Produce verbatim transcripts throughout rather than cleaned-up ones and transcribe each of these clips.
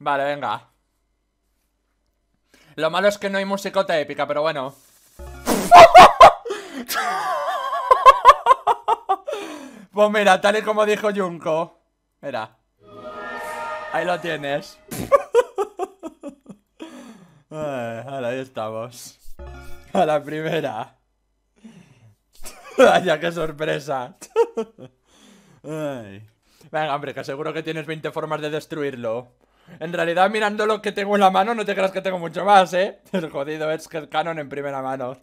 Vale, venga. Lo malo es que no hay musicota épica, pero bueno. Pues mira, tal y como dijo Junko. Mira. Ahí lo tienes. Ay, ahora ahí estamos. A la primera. Vaya, qué sorpresa. Ay. Venga, hombre, que seguro que tienes veinte formas de destruirlo. En realidad, mirando lo que tengo en la mano, no te creas que tengo mucho más, ¿eh? El jodido es que el canon en primera mano.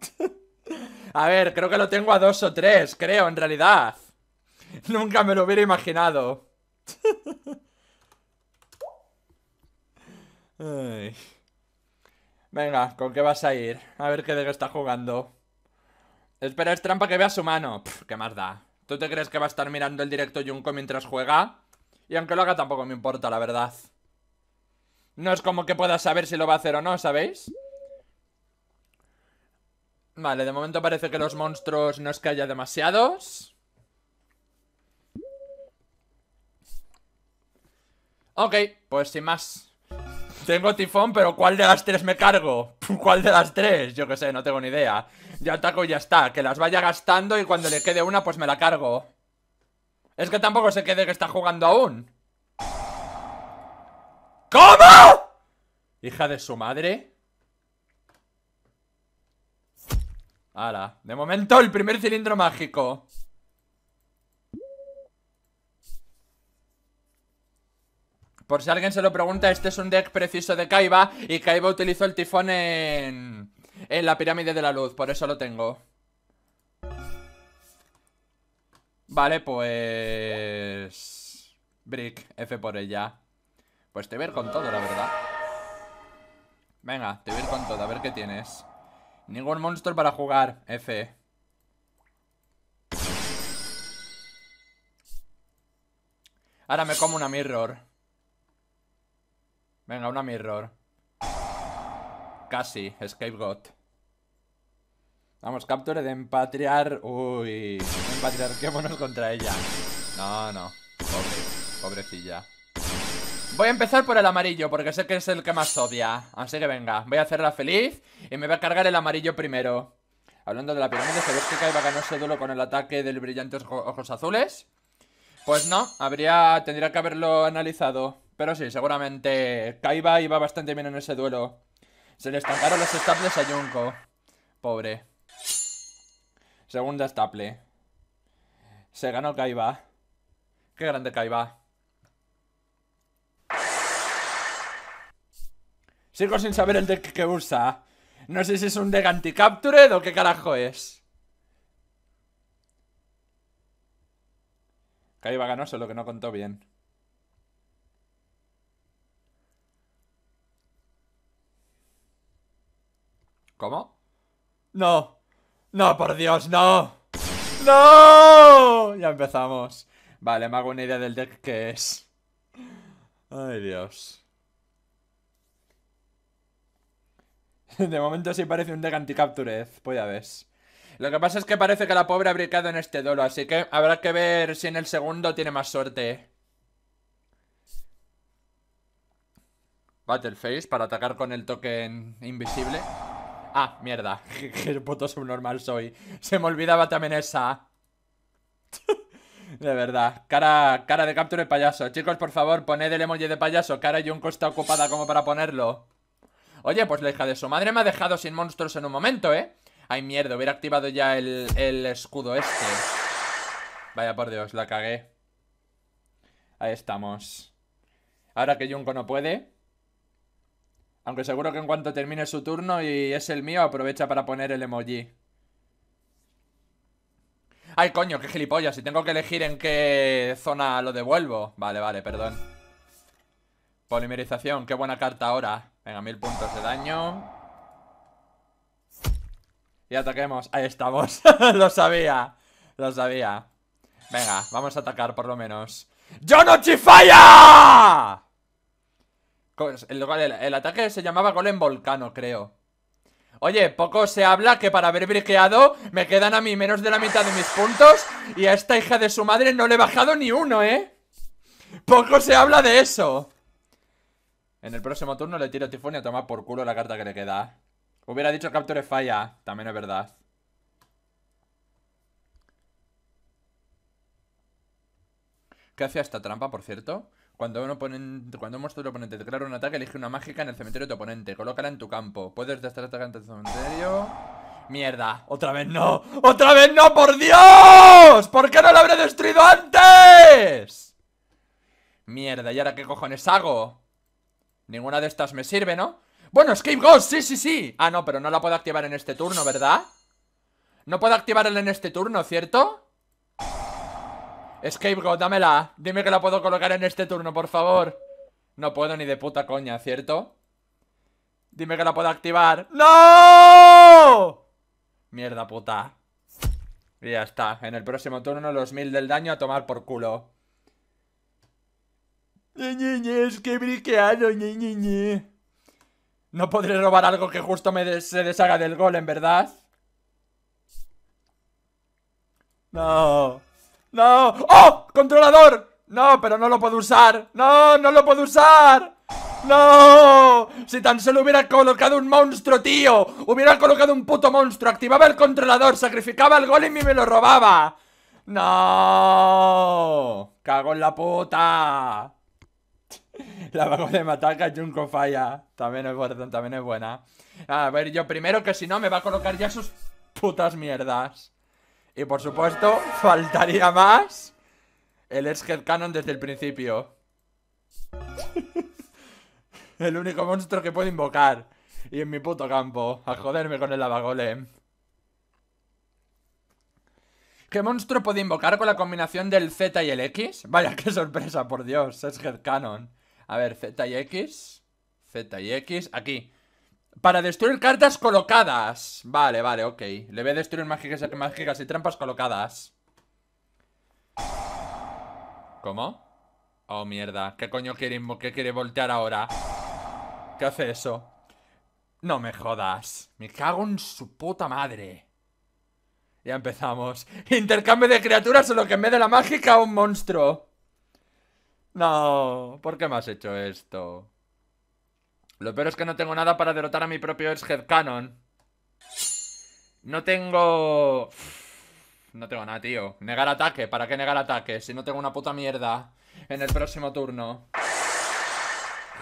A ver, creo que lo tengo a dos o tres, creo, en realidad. Nunca me lo hubiera imaginado. Ay. Venga, ¿con qué vas a ir? A ver qué de qué está jugando. Espera, es trampa que vea su mano. Pff, ¿qué más da? ¿Tú te crees que va a estar mirando el directo Junko mientras juega? Y aunque lo haga tampoco me importa, la verdad. No es como que pueda saber si lo va a hacer o no, ¿sabéis? Vale, de momento parece que los monstruos no es que haya demasiados. Ok, pues sin más. Tengo tifón, pero ¿cuál de las tres me cargo? ¿Cuál de las tres? Yo qué sé, no tengo ni idea. Yo ataco y ya está, que las vaya gastando y cuando le quede una pues me la cargo. Es que tampoco se quede que está jugando aún. ¿Cómo? Hija de su madre. Ala, de momento el primer cilindro mágico. Por si alguien se lo pregunta, este es un deck preciso de Kaiba. Y Kaiba utilizó el tifón en... en la pirámide de la luz, por eso lo tengo. Vale, pues... Brick, F por ella. Pues te voy a ir con todo, la verdad. Venga, te voy a ir con todo, a ver qué tienes. Ningún monstruo para jugar, F. Ahora me como una mirror. Venga, una mirror. Casi, scapegoat. Vamos, capture de empatriar. Uy, empatriarquémonos contra ella. No, no, pobre, pobrecilla. Voy a empezar por el amarillo, porque sé que es el que más odia. Así que venga, voy a hacerla feliz. Y me voy a cargar el amarillo primero. Hablando de la pirámide, ¿sabéis que Kaiba ganó ese duelo con el ataque del brillante ojos azules? Pues no, habría, tendría que haberlo analizado. Pero sí, seguramente Kaiba iba bastante bien en ese duelo. Se le estancaron los staples a Junko. Pobre. Segunda staple. Se ganó Kaiba. Qué grande Kaiba. Sigo sin saber el deck que usa. No sé si es un deck anti-captured o qué carajo es. Kaiba ganó, solo que no contó bien. ¿Cómo? No. No, por Dios, no. No. Ya empezamos. Vale, me hago una idea del deck que es. Ay, Dios. De momento sí parece un deck anti-captured. Pues ya ves. Lo que pasa es que parece que la pobre ha brincado en este duelo, así que habrá que ver si en el segundo tiene más suerte. Battleface para atacar con el token invisible. Ah, mierda, qué puto subnormal soy. Se me olvidaba también esa. De verdad, cara, cara de captura de payaso. Chicos, por favor, poned el emoji de payaso. Cara Junko está ocupada como para ponerlo. Oye, pues la hija de su madre me ha dejado sin monstruos en un momento, ¿eh? Ay, mierda, hubiera activado ya el, el escudo este. Vaya por Dios, la cagué. Ahí estamos. Ahora que Junko no puede... Aunque seguro que en cuanto termine su turno y es el mío, aprovecha para poner el emoji. Ay, coño, qué gilipollas. Si tengo que elegir en qué zona lo devuelvo. Vale, vale, perdón. Polimerización, qué buena carta ahora. Venga, mil puntos de daño. Y ataquemos. Ahí estamos. Lo sabía. Lo sabía. Venga, vamos a atacar por lo menos. ¡Yo no chifalla! El, el, el ataque se llamaba Golem Volcano, creo. Oye, poco se habla que para haber briqueado me quedan a mí menos de la mitad de mis puntos. Y a esta hija de su madre no le he bajado ni uno, ¿eh? Poco se habla de eso. En el próximo turno le tiro tifón y a tomar por culo la carta que le queda. Hubiera dicho Capture Falla, también es verdad. ¿Qué hacía esta trampa, por cierto? Cuando un, oponente, cuando un monstruo del oponente declara un ataque, elige una mágica en el cementerio de tu oponente. Colócala en tu campo. Puedes destrozar esta carta en tu cementerio. ¡Mierda! ¡Otra vez no! ¡Otra vez no! ¡Por Dios! ¿Por qué no la habré destruido antes? ¡Mierda! ¿Y ahora qué cojones hago? Ninguna de estas me sirve, ¿no? ¡Bueno, Escape Ghost! ¡Sí, sí, sí! Ah, no, pero no la puedo activar en este turno, ¿verdad? No puedo activarla en este turno, ¿cierto? Escape Ghost, dámela. Dime que la puedo colocar en este turno, por favor. No puedo ni de puta coña, ¿cierto? Dime que la puedo activar. ¡No! Mierda puta. Y ya está. En el próximo turno los mil del daño a tomar por culo. Es que briqueado. No podré robar algo que justo me des se deshaga del golem, ¿verdad? No. ¡No! ¡Oh! ¡Controlador! ¡No! ¡Pero no lo puedo usar! ¡No! ¡No lo puedo usar! ¡No! Si tan solo hubiera colocado un monstruo, tío. Hubiera colocado un puto monstruo. Activaba el controlador, sacrificaba el golem y me lo robaba. ¡No! ¡Cago en la puta! La vago de Mataka, Junko falla. También es buena, también es buena. A ver, yo primero que si no me va a colocar ya sus putas mierdas. Y por supuesto, faltaría más el Edgehead Cannon desde el principio. El único monstruo que puedo invocar. Y en mi puto campo. A joderme con el lavagolem. ¿Qué monstruo puedo invocar con la combinación del Z y el X? Vaya, qué sorpresa, por Dios. Edgehead Cannon. A ver, Z y X. Z y X. Aquí. Para destruir cartas colocadas. Vale, vale, ok. Le voy a destruir mágicas, mágicas y trampas colocadas. ¿Cómo? Oh, mierda. ¿Qué coño quiere, qué quiere voltear ahora? ¿Qué hace eso? No me jodas. Me cago en su puta madre. Ya empezamos. Intercambio de criaturas, solo que en vez de la mágica, un monstruo. No. ¿Por qué me has hecho esto? Lo peor es que no tengo nada para derrotar a mi propio Edgehead Cannon. No tengo... No tengo nada, tío. Negar ataque. ¿Para qué negar ataque? Si no tengo una puta mierda. En el próximo turno.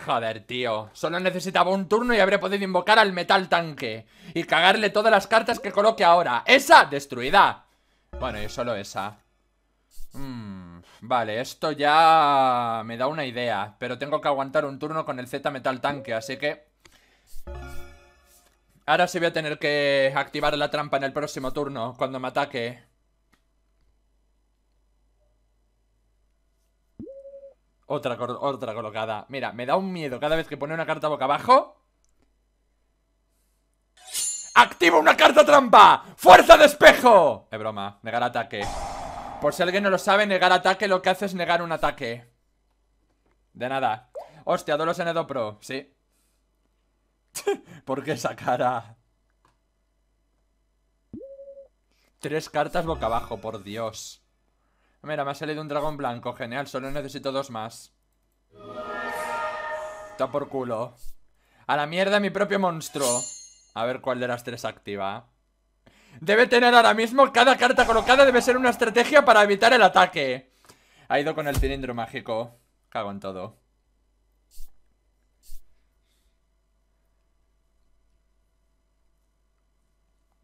Joder, tío. Solo necesitaba un turno y habría podido invocar al metal tanque. Y cagarle todas las cartas que coloque ahora. ¡Esa! Destruida. Bueno, y solo esa. Mmm... Vale, esto ya me da una idea. Pero tengo que aguantar un turno con el Z Metal Tanque, así que... Ahora sí voy a tener que activar la trampa en el próximo turno, cuando me ataque. Otra, otra colocada. Mira, me da un miedo cada vez que pone una carta boca abajo. ¡Activo una carta trampa! ¡Fuerza de espejo! Es broma, negar ataque. Por si alguien no lo sabe, negar ataque lo que hace es negar un ataque. De nada. Hostia, Dolos N dos Pro, sí. ¿Por qué esa cara? Tres cartas boca abajo, por Dios. Mira, me ha salido un dragón blanco, genial, solo necesito dos más. Está por culo. A la mierda mi propio monstruo. A ver cuál de las tres activa. Debe tener ahora mismo, cada carta colocada debe ser una estrategia para evitar el ataque. Ha ido con el cilindro mágico. Cago en todo.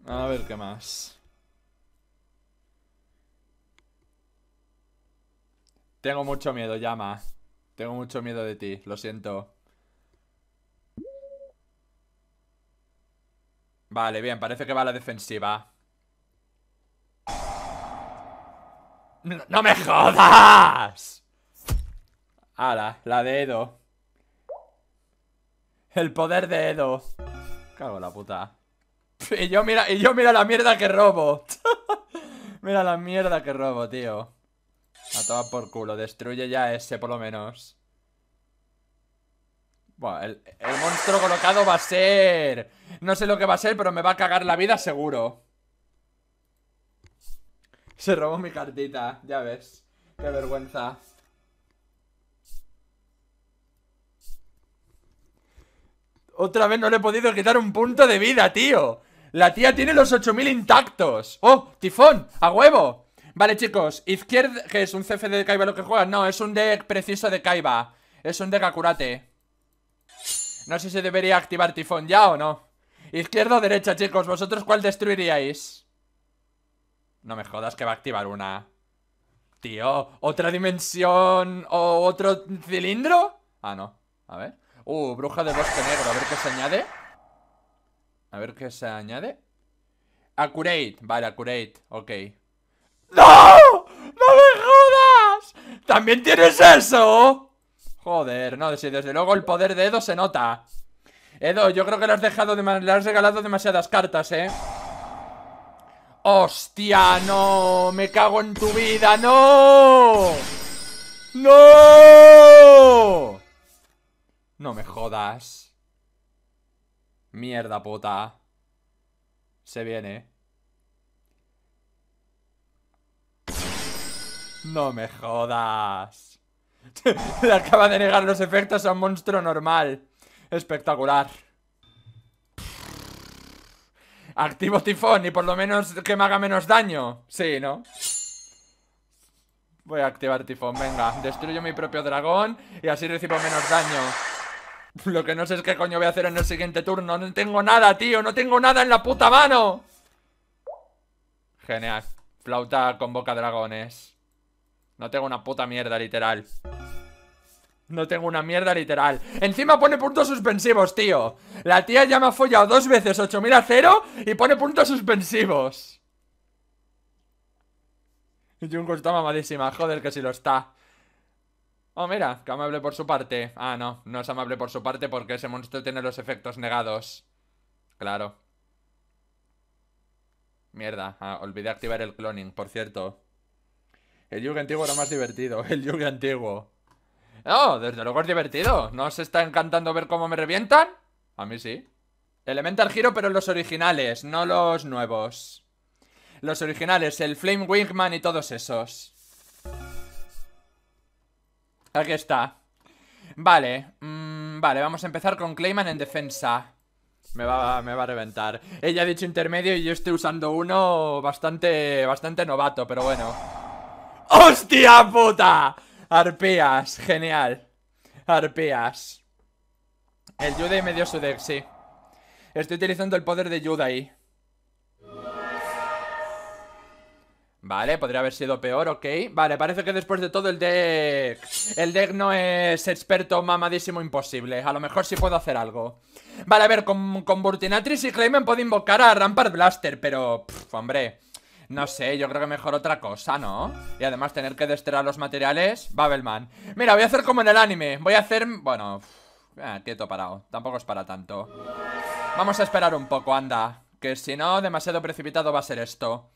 A ver qué más. Tengo mucho miedo, Llama. Tengo mucho miedo de ti, lo siento. Vale, bien, parece que va a la defensiva. ¡No, no me jodas! Ala, la de Edo. El poder de Edo. Cago en la puta. Y yo mira, y yo mira la mierda que robo. Mira la mierda que robo, tío. A tomar por culo, destruye ya ese por lo menos. Bueno, el, el monstruo colocado va a ser... No sé lo que va a ser, pero me va a cagar la vida seguro. Se robó mi cartita, ya ves. Qué vergüenza. Otra vez no le he podido quitar un punto de vida, tío. La tía tiene los ocho mil intactos. ¡Oh! ¡Tifón! ¡A huevo! Vale, chicos. Izquierda... ¿Qué es? ¿Un C F de Kaiba lo que juega? No, es un deck preciso de Kaiba. Es un deck Akurate. No sé si debería activar Tifón ya o no. Izquierda o derecha, chicos. ¿Vosotros cuál destruiríais? No me jodas que va a activar una. Tío, ¿otra dimensión o otro cilindro? Ah, no. A ver. Uh, bruja del bosque negro. A ver qué se añade. A ver qué se añade. Accurate. Vale, accurate. Ok. ¡No! ¡No me jodas! ¿También tienes eso? Joder, no, sí, desde luego el poder de Edo se nota. Edo, yo creo que le has, dejado le has regalado demasiadas cartas, ¿eh? ¡Hostia, no! ¡Me cago en tu vida! ¡No! ¡No! No me jodas. Mierda puta. Se viene. No me jodas. Le acaba de negar los efectos a un monstruo normal. Espectacular. Activo tifón y por lo menos que me haga menos daño. Sí, ¿no? Voy a activar tifón, venga. Destruyo mi propio dragón y así recibo menos daño. Lo que no sé es qué coño voy a hacer en el siguiente turno. No tengo nada, tío. No tengo nada en la puta mano. Genial. Flauta con boca dragones. No tengo una puta mierda, literal. No tengo una mierda, literal. Encima pone puntos suspensivos, tío. La tía ya me ha follado dos veces ocho mil a cero y pone puntos suspensivos. Junko está mamadísima. Joder, que si lo está. Oh, mira, que amable por su parte. Ah, no, no es amable por su parte porque ese monstruo tiene los efectos negados. Claro. Mierda, ah, olvidé activar el cloning, por cierto. El Yugi antiguo era más divertido. El Yugi antiguo. No, oh, desde luego es divertido. ¿No os está encantando ver cómo me revientan? A mí sí. Elemental Hero, pero los originales, no los nuevos. Los originales, el Flame Wingman y todos esos. Aquí está. Vale, mm, vale, vamos a empezar con Clayman en defensa. Me va, me va a reventar. Ella ha dicho intermedio y yo estoy usando uno bastante, bastante novato, pero bueno. ¡Hostia puta! Arpías, genial. Arpías. El Yudai me dio su deck, sí. Estoy utilizando el poder de Yudai. Vale, podría haber sido peor, ok. Vale, parece que después de todo el deck... El deck no es experto mamadísimo imposible. A lo mejor sí puedo hacer algo. Vale, a ver, con, con Burtinatrix y Clayman puedo invocar a Rampart Blaster, pero... Pff, hombre... No sé, yo creo que mejor otra cosa, ¿no? Y además tener que desterrar los materiales. Babelman. Mira, voy a hacer como en el anime. Voy a hacer... Bueno... Uff, eh, quieto parado. Tampoco es para tanto. Vamos a esperar un poco, anda. Que si no, demasiado precipitado va a ser esto.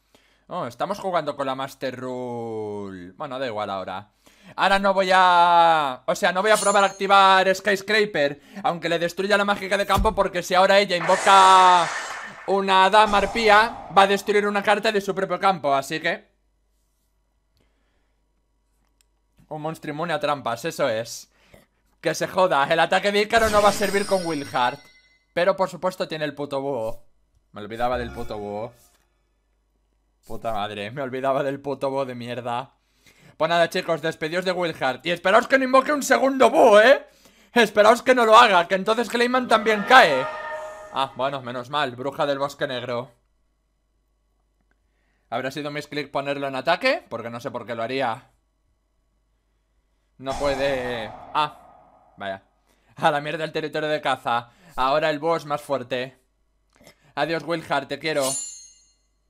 Oh, estamos jugando con la Master Rule. Bueno, da igual ahora. Ahora no voy a... O sea, no voy a probar a activar Skyscraper. Aunque le destruya la mágica de campo porque si ahora ella invoca... Una dama arpía va a destruir una carta de su propio campo, así que... Un monstruo inmune a trampas, eso es. Que se joda, el ataque de Ícaro no va a servir con Wildheart. Pero por supuesto tiene el puto búho. Me olvidaba del puto búho. Puta madre, me olvidaba del puto búho de mierda. Pues nada chicos, despedíos de Wildheart. Y esperaos que no invoque un segundo búho, ¿eh? Esperaos que no lo haga, que entonces Clayman también cae. Ah, bueno, menos mal, bruja del bosque negro. ¿Habrá sido mis clics ponerlo en ataque? Porque no sé por qué lo haría. No puede... Ah, vaya. A la mierda el territorio de caza. Ahora el boss más fuerte. Adiós, Wildheart, te quiero.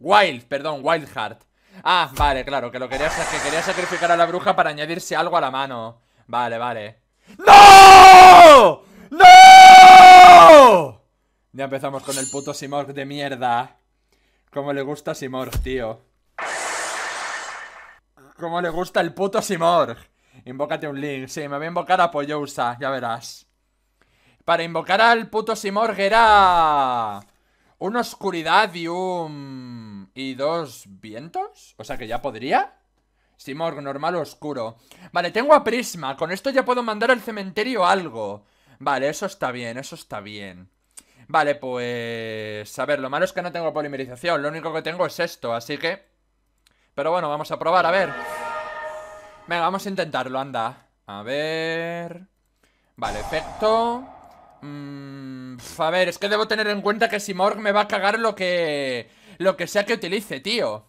Wild, perdón, Wildheart. Ah, vale, claro, que lo quería, que quería sacrificar a la bruja para añadirse algo a la mano. Vale, vale. ¡No! ¡No! Ya empezamos con el puto Simorgh de mierda. Como le gusta Simorgh, tío. Como le gusta el puto Simorgh. Invócate un link. Sí, me voy a invocar a Poyousa, ya verás. Para invocar al puto Simorgh era... Una oscuridad y un... Y dos vientos. O sea que ya podría. Simorgh normal o oscuro. Vale, tengo a Prisma. Con esto ya puedo mandar al cementerio algo. Vale, eso está bien, eso está bien. Vale, pues... A ver, lo malo es que no tengo polimerización. Lo único que tengo es esto, así que... Pero bueno, vamos a probar, a ver. Venga, vamos a intentarlo, anda. A ver... Vale, efecto... Mm, a ver, es que debo tener en cuenta que Simorgh me va a cagar lo que... Lo que sea que utilice, tío.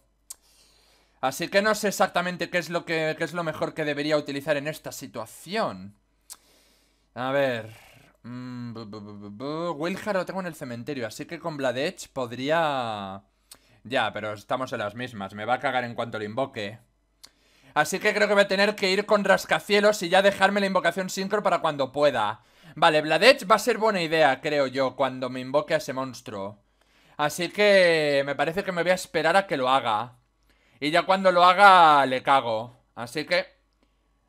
Así que no sé exactamente qué es lo que qué es lo mejor que debería utilizar en esta situación. A ver... Mm, bu, bu, bu, bu. Wildheart lo tengo en el cementerio, así que con Bladedge podría... Ya, pero estamos en las mismas. Me va a cagar en cuanto lo invoque. Así que creo que voy a tener que ir con rascacielos y ya dejarme la invocación sincro para cuando pueda. Vale, Bladedge va a ser buena idea, creo yo, cuando me invoque a ese monstruo. Así que me parece que me voy a esperar a que lo haga. Y ya cuando lo haga, le cago. Así que...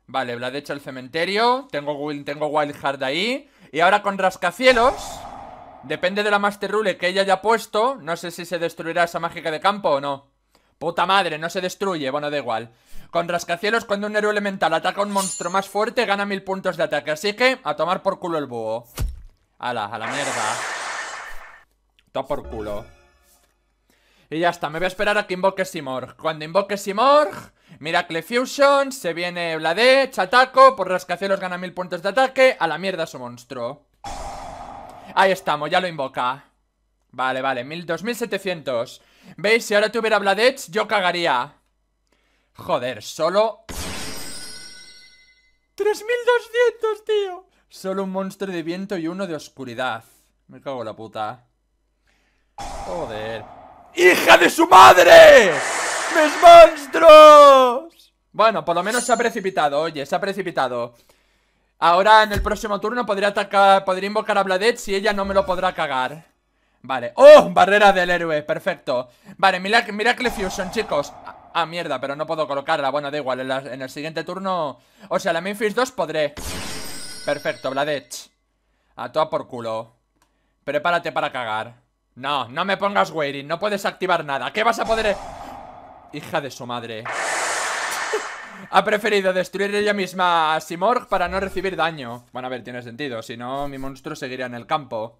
Vale, Bladedge al cementerio. Tengo, tengo Wildheart ahí. Y ahora con rascacielos, depende de la Master Rule que ella haya puesto. No sé si se destruirá esa mágica de campo o no. Puta madre, no se destruye, bueno, da igual. Con rascacielos, cuando un héroe elemental ataca a un monstruo más fuerte, gana mil puntos de ataque. Así que, a tomar por culo el búho. Ala, a la mierda. Toma por culo. Y ya está, me voy a esperar a que invoque Simorgh. Cuando invoque Simorgh, Miracle Fusion, se viene Bladedge, ataco, por rascacielos gana mil puntos de ataque, a la mierda su monstruo. Ahí estamos, ya lo invoca. Vale, vale, dos mil setecientos. ¿Veis? Si ahora tuviera Bladedge, yo cagaría. Joder, solo... tres mil doscientos, tío. Solo un monstruo de viento y uno de oscuridad. Me cago en la puta. Joder. ¡Hija de su madre! ¡Mis monstruos! Bueno, por lo menos se ha precipitado, oye, se ha precipitado. Ahora en el próximo turno podría atacar, podría invocar a Bladedge y ella no me lo podrá cagar. Vale, ¡oh! Barrera del héroe, perfecto. Vale, Miracle, Miracle Fusion, chicos. Ah, ah, mierda, pero no puedo colocarla, bueno, da igual, en, la, en el siguiente turno... O sea, la main phase dos podré. Perfecto, Bladedge. A toda por culo. Prepárate para cagar. No, no me pongas waiting, no puedes activar nada. ¿Qué vas a poder...? Hija de su madre. Ha preferido destruir ella misma a Simorgh para no recibir daño. Bueno, a ver, tiene sentido, si no mi monstruo seguiría en el campo.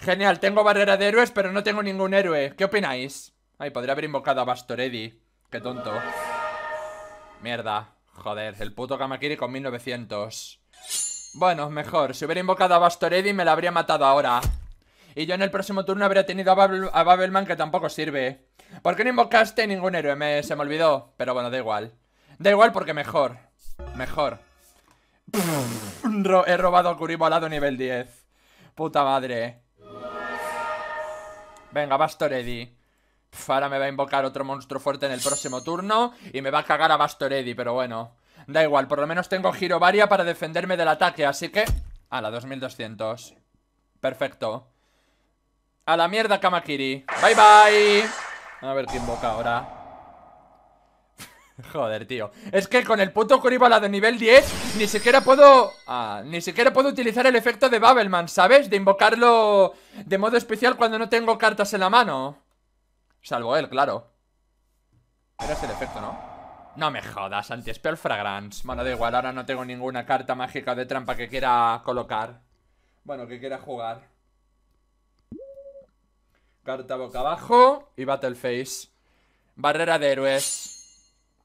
Genial, tengo barrera de héroes, pero no tengo ningún héroe. ¿Qué opináis? Ay, podría haber invocado a Bastor Eddy. Qué tonto. Mierda, joder, el puto Kamakiri con mil novecientos. Bueno, mejor, si hubiera invocado a Bastor Eddy me la habría matado ahora. Y yo en el próximo turno habría tenido a, Babel, a Babelman, que tampoco sirve. ¿Por qué no invocaste ningún héroe? Me, se me olvidó. Pero bueno, da igual. Da igual porque mejor. Mejor. He robado a Kuribo al lado nivel diez. Puta madre. Venga, Bastor Eddy. Ahora me va a invocar otro monstruo fuerte en el próximo turno. Y me va a cagar a Bastor Eddy, pero bueno. Da igual, por lo menos tengo Giro Varia para defenderme del ataque, así que... A la dos mil doscientos. Perfecto. A la mierda, Kamakiri. Bye, bye. A ver qué invoca ahora. Joder, tío. Es que con el puto Kuribola de nivel diez ni siquiera puedo... Ah, ni siquiera puedo utilizar el efecto de Babelman, ¿sabes? De invocarlo de modo especial cuando no tengo cartas en la mano. Salvo él, claro. Era ese el efecto, ¿no? No me jodas, Anti-Spell Fragrance. Bueno, da igual, ahora no tengo ninguna carta mágica de trampa que quiera colocar. Bueno, que quiera jugar. Carta boca abajo y Battle Phase. Barrera de héroes.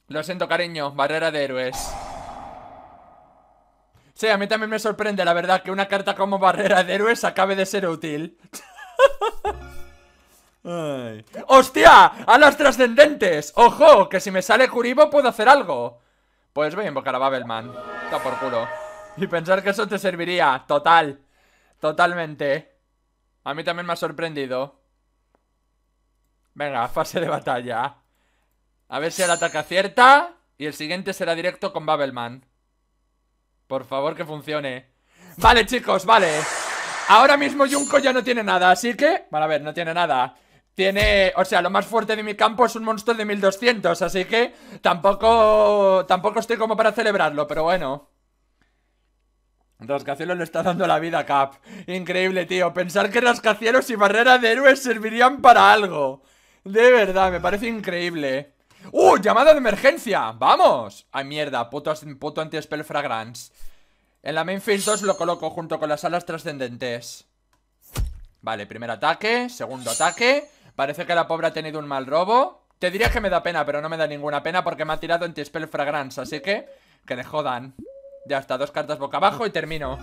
Lo siento, cariño, barrera de héroes. Sí, a mí también me sorprende, la verdad, que una carta como barrera de héroes acabe de ser útil. Ay. ¡Hostia! ¡A las trascendentes! ¡Ojo! Que si me sale Kuribo puedo hacer algo. Pues voy a invocar a Babelman. Está por culo. Y pensar que eso te serviría. Total. Totalmente. A mí también me ha sorprendido. Venga, fase de batalla. A ver si el ataque acierta. Y el siguiente será directo con Babelman. Por favor que funcione. Vale, chicos, vale. Ahora mismo Junko ya no tiene nada, así que... Bueno, a ver, no tiene nada. Tiene... O sea, lo más fuerte de mi campo es un monstruo de mil doscientos, así que... Tampoco... Tampoco estoy como para celebrarlo, pero bueno. Rascacielos le está dando la vida a Cap. Increíble, tío. Pensar que rascacielos y barrera de héroes servirían para algo. De verdad, me parece increíble. ¡Uh! ¡Llamada de emergencia! ¡Vamos! ¡Ay, mierda! Puto, puto anti-spell fragrance. En la main phase dos lo coloco junto con las alas trascendentes. Vale, primer ataque, segundo ataque. Parece que la pobre ha tenido un mal robo. Te diría que me da pena, pero no me da ninguna pena porque me ha tirado Anti-Spell Fragrance, así que que le jodan. Ya está, dos cartas boca abajo y termino.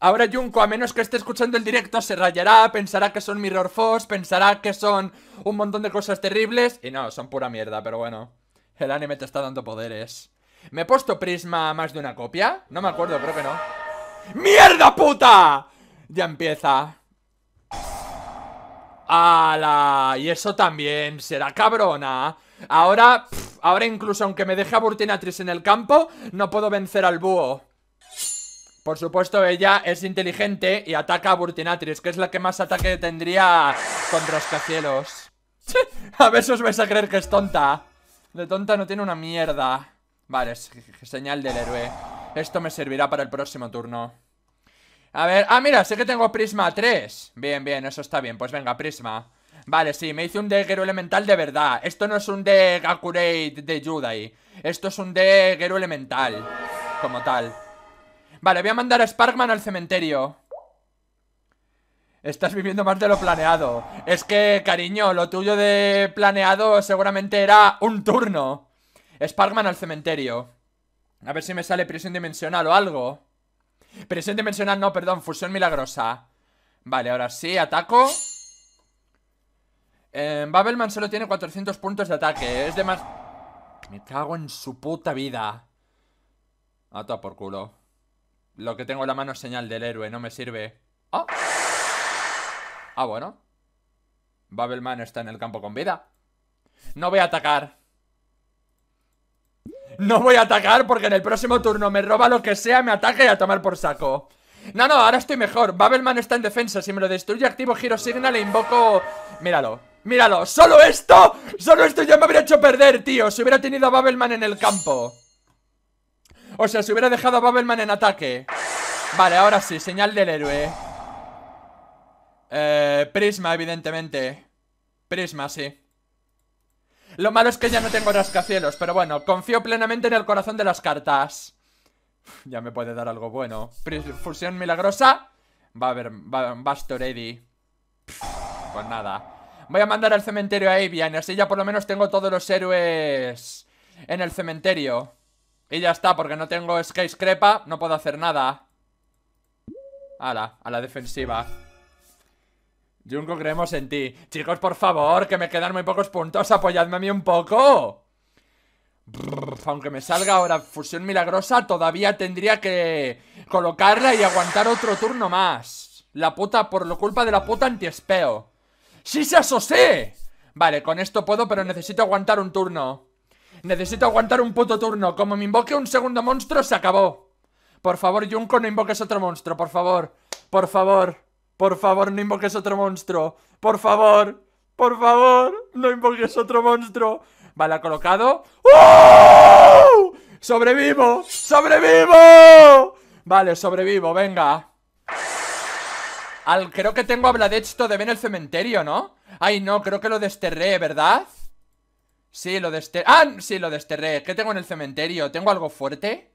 Ahora Junko, a menos que esté escuchando el directo, se rayará, pensará que son Mirror Force, pensará que son un montón de cosas terribles. Y no, son pura mierda, pero bueno, el anime te está dando poderes. ¿Me he puesto Prisma más de una copia? No me acuerdo, creo que no. ¡Mierda puta! Ya empieza. ¡Hala! Y eso también, será cabrona. Ahora, pff, ahora incluso aunque me deje a Burtinatrix en el campo, no puedo vencer al búho. Por supuesto ella es inteligente y ataca a Burtinatrix, que es la que más ataque tendría con rascacielos. A veces os vais a creer que es tonta. De tonta no tiene una mierda. Vale, señal del héroe. Esto me servirá para el próximo turno. A ver, ah mira, sé que tengo Prisma tres. Bien, bien, eso está bien, pues venga, Prisma. Vale, sí, me hice un deck hero elemental de verdad. Esto no es un deck Accurate de Yudai. Esto es un deck hero elemental como tal. Vale, voy a mandar a Sparkman al cementerio. Estás viviendo más de lo planeado. Es que, cariño, lo tuyo de planeado seguramente era un turno. Sparkman al cementerio. A ver si me sale prisión dimensional o algo. Presión dimensional no, perdón, fusión milagrosa. Vale, ahora sí, ataco. eh, Babelman solo tiene cuatrocientos puntos de ataque. Es de más... Me cago en su puta vida. A todo por culo. Lo que tengo en la mano es señal del héroe, no me sirve. Ah, ah bueno, Babelman está en el campo con vida. No voy a atacar. No voy a atacar porque en el próximo turno me roba lo que sea, me ataca y a tomar por saco. No, no, ahora estoy mejor. Babelman está en defensa, si me lo destruye activo Giro Signal e invoco... Míralo, míralo, ¡solo esto! ¡Solo esto ya me habría hecho perder, tío! Si hubiera tenido a Babelman en el campo. O sea, si hubiera dejado a Babelman en ataque. Vale, ahora sí, señal del héroe. Eh, Prisma, evidentemente. Prisma, sí. Lo malo es que ya no tengo rascacielos, pero bueno, confío plenamente en el corazón de las cartas. Ya me puede dar algo bueno. Fusión milagrosa. Va a haber va, Bastor Eddy. Pues nada. Voy a mandar al cementerio a Avian, así ya por lo menos tengo todos los héroes en el cementerio. Y ya está, porque no tengo Skyscraper, no puedo hacer nada. Ala, a la defensiva. Junko, creemos en ti. Chicos, por favor, que me quedan muy pocos puntos. Apoyadme a mí un poco. Brrr, aunque me salga ahora fusión milagrosa, todavía tendría que colocarla y aguantar otro turno más. La puta, por lo culpa de la puta anti-espeo. ¡Sí se asosé! Vale, con esto puedo, pero necesito aguantar un turno. Necesito aguantar un puto turno. Como me invoque un segundo monstruo, se acabó. Por favor, Junko, no invoques otro monstruo, por favor. Por favor. Por favor, no invoques otro monstruo. Por favor, por favor, no invoques otro monstruo. Vale, ha colocado. ¡Uh! ¡Sobrevivo! ¡Sobrevivo! Vale, sobrevivo, venga. Al, creo que tengo a Bladedge todavía en el cementerio, ¿no? Ay, no, creo que lo desterré, ¿verdad? Sí, lo desterré. ¡Ah! Sí, lo desterré. ¿Qué tengo en el cementerio? ¿Tengo algo fuerte?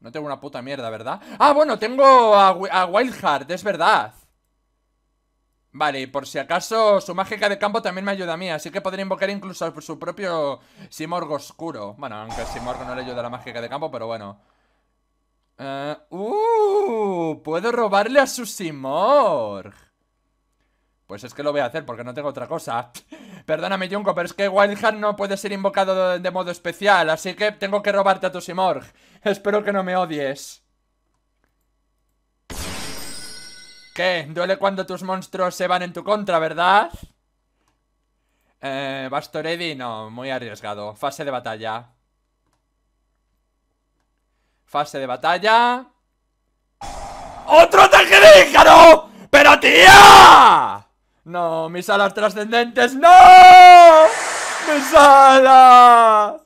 No tengo una puta mierda, ¿verdad? Ah, bueno, tengo a, a Wildheart, es verdad. Vale, y por si acaso su mágica de campo también me ayuda a mí, así que podría invocar incluso a su propio Simorgh oscuro. Bueno, aunque Simorgh no le ayuda a la mágica de campo, pero bueno. Uh, uh, puedo robarle a su Simorgh. Pues es que lo voy a hacer porque no tengo otra cosa. Perdóname, Junko, pero es que Wildheart no puede ser invocado de modo especial, así que tengo que robarte a tu Simorgh. Espero que no me odies. ¿Qué? Duele cuando tus monstruos se van en tu contra, ¿verdad? Eh, Bastor Eddy, no, muy arriesgado. Fase de batalla. Fase de batalla. ¡Otro ataque de Ícaro! ¡Pero tía! ¡No! ¡Mis alas trascendentes! ¡No! ¡Mis alas!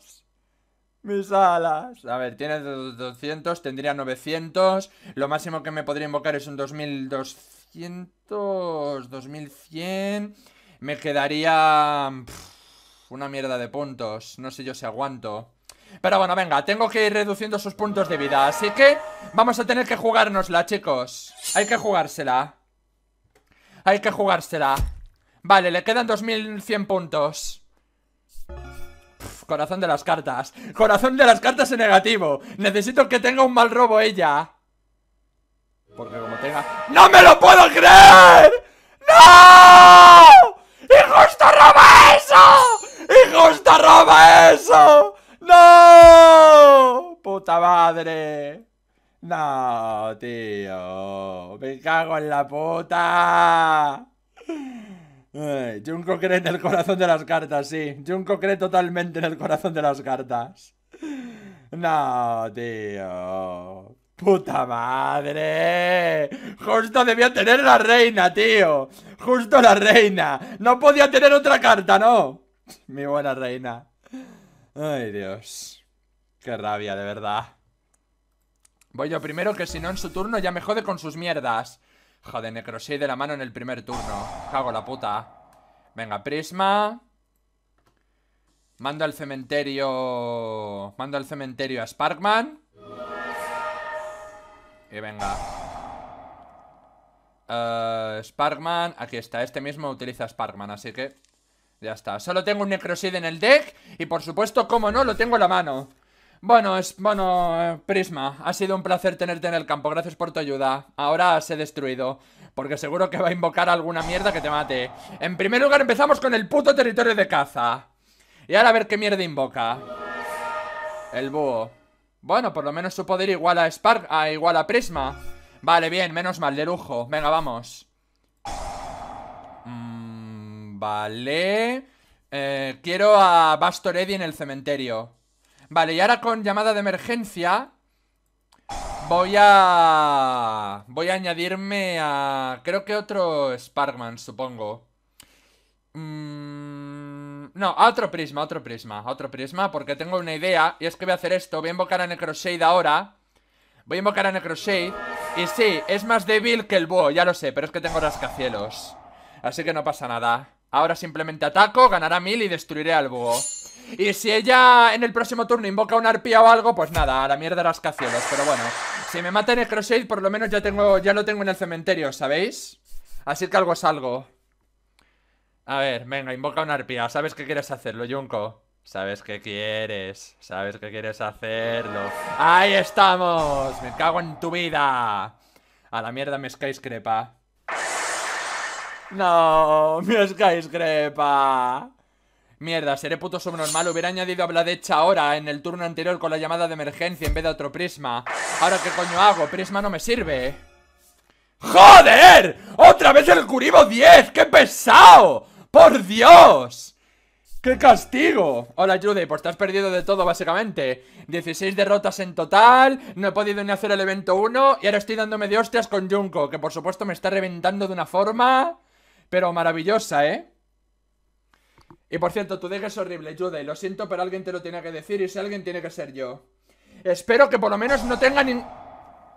¡Mis alas! A ver, tiene doscientos, tendría novecientos. Lo máximo que me podría invocar es un dos mil doscientos... dos mil cien... Me quedaría... Pff, una mierda de puntos. No sé yo si aguanto. Pero bueno, venga, tengo que ir reduciendo sus puntos de vida, así que vamos a tener que jugárnosla, chicos. Hay que jugársela. Hay que jugársela. Vale, le quedan dos mil cien puntos. Pff, corazón de las cartas. Corazón de las cartas en negativo. Necesito que tenga un mal robo ella. Porque como tenga... ¡No me lo puedo creer! ¡No! ¡Y justo roba eso! ¡Y justo roba eso! ¡No! ¡Puta madre! ¡No, tío! ¡Me cago en la puta! Ay, Junko cree en el corazón de las cartas, sí. Junko cree totalmente en el corazón de las cartas. ¡No, tío! ¡Puta madre! Justo debía tener la reina, tío. Justo la reina. No podía tener otra carta, ¿no? Mi buena reina. Ay, Dios. Qué rabia, de verdad. Voy yo primero, que si no en su turno ya me jode con sus mierdas. Joder, Necrosei de la mano en el primer turno. Cago en la puta. Venga, Prisma. Mando al cementerio... Mando al cementerio a Sparkman. Y venga. Uh, Sparkman. Aquí está. Este mismo utiliza Sparkman, así que... Ya está, solo tengo un Necroseed en el deck. Y por supuesto, como no, lo tengo en la mano. Bueno, es, bueno eh, Prisma, ha sido un placer tenerte en el campo. Gracias por tu ayuda, ahora has destruido. Porque seguro que va a invocar alguna mierda que te mate. En primer lugar empezamos con el puto territorio de caza. Y ahora a ver qué mierda invoca. El búho. Bueno, por lo menos su poder igual a Spark, ah, igual a Prisma. Vale, bien, menos mal, de lujo. Venga, vamos. Vale, eh, quiero a Bastor Eddy en el cementerio. Vale, y ahora con llamada de emergencia voy a... Voy a añadirme a... Creo que otro Sparkman, supongo. mm... No, a otro Prisma, otro Prisma, otro Prisma. Porque tengo una idea, y es que voy a hacer esto. Voy a invocar a Necrosade ahora. Voy a invocar a Necrosade. Y sí, es más débil que el búho, ya lo sé. Pero es que tengo rascacielos, así que no pasa nada. Ahora simplemente ataco, ganará mil y destruiré al búho. Y si ella en el próximo turno invoca un arpía o algo, pues nada, a la mierda rascacielos. Pero bueno, si me mata Necrosade, por lo menos ya tengo, ya lo tengo en el cementerio, ¿sabéis? Así que algo es algo. A ver, venga, invoca un arpía. ¿Sabes qué quieres hacerlo, Junko? ¿Sabes qué quieres? ¿Sabes qué quieres hacerlo? ¡Ahí estamos! ¡Me cago en tu vida! A la mierda mi Skyscraper. No, mi Skyscraper. Mierda, seré puto subnormal. Hubiera añadido a Bladedge ahora en el turno anterior con la llamada de emergencia en vez de otro Prisma. Ahora, ¿qué coño hago? Prisma no me sirve. ¡Joder! ¡Otra vez el Curibo diez! ¡Qué pesado! ¡Por Dios! ¡Qué castigo! Hola, Yudai, pues te has perdido de todo, básicamente. dieciséis derrotas en total, no he podido ni hacer el evento uno y ahora estoy dándome de hostias con Junko, que por supuesto me está reventando de una forma... Pero maravillosa, ¿eh? Y por cierto, tu deck es horrible, Yudai. Lo siento, pero alguien te lo tenía que decir. Y si alguien tiene que ser yo. Espero que por lo menos no tenga ni...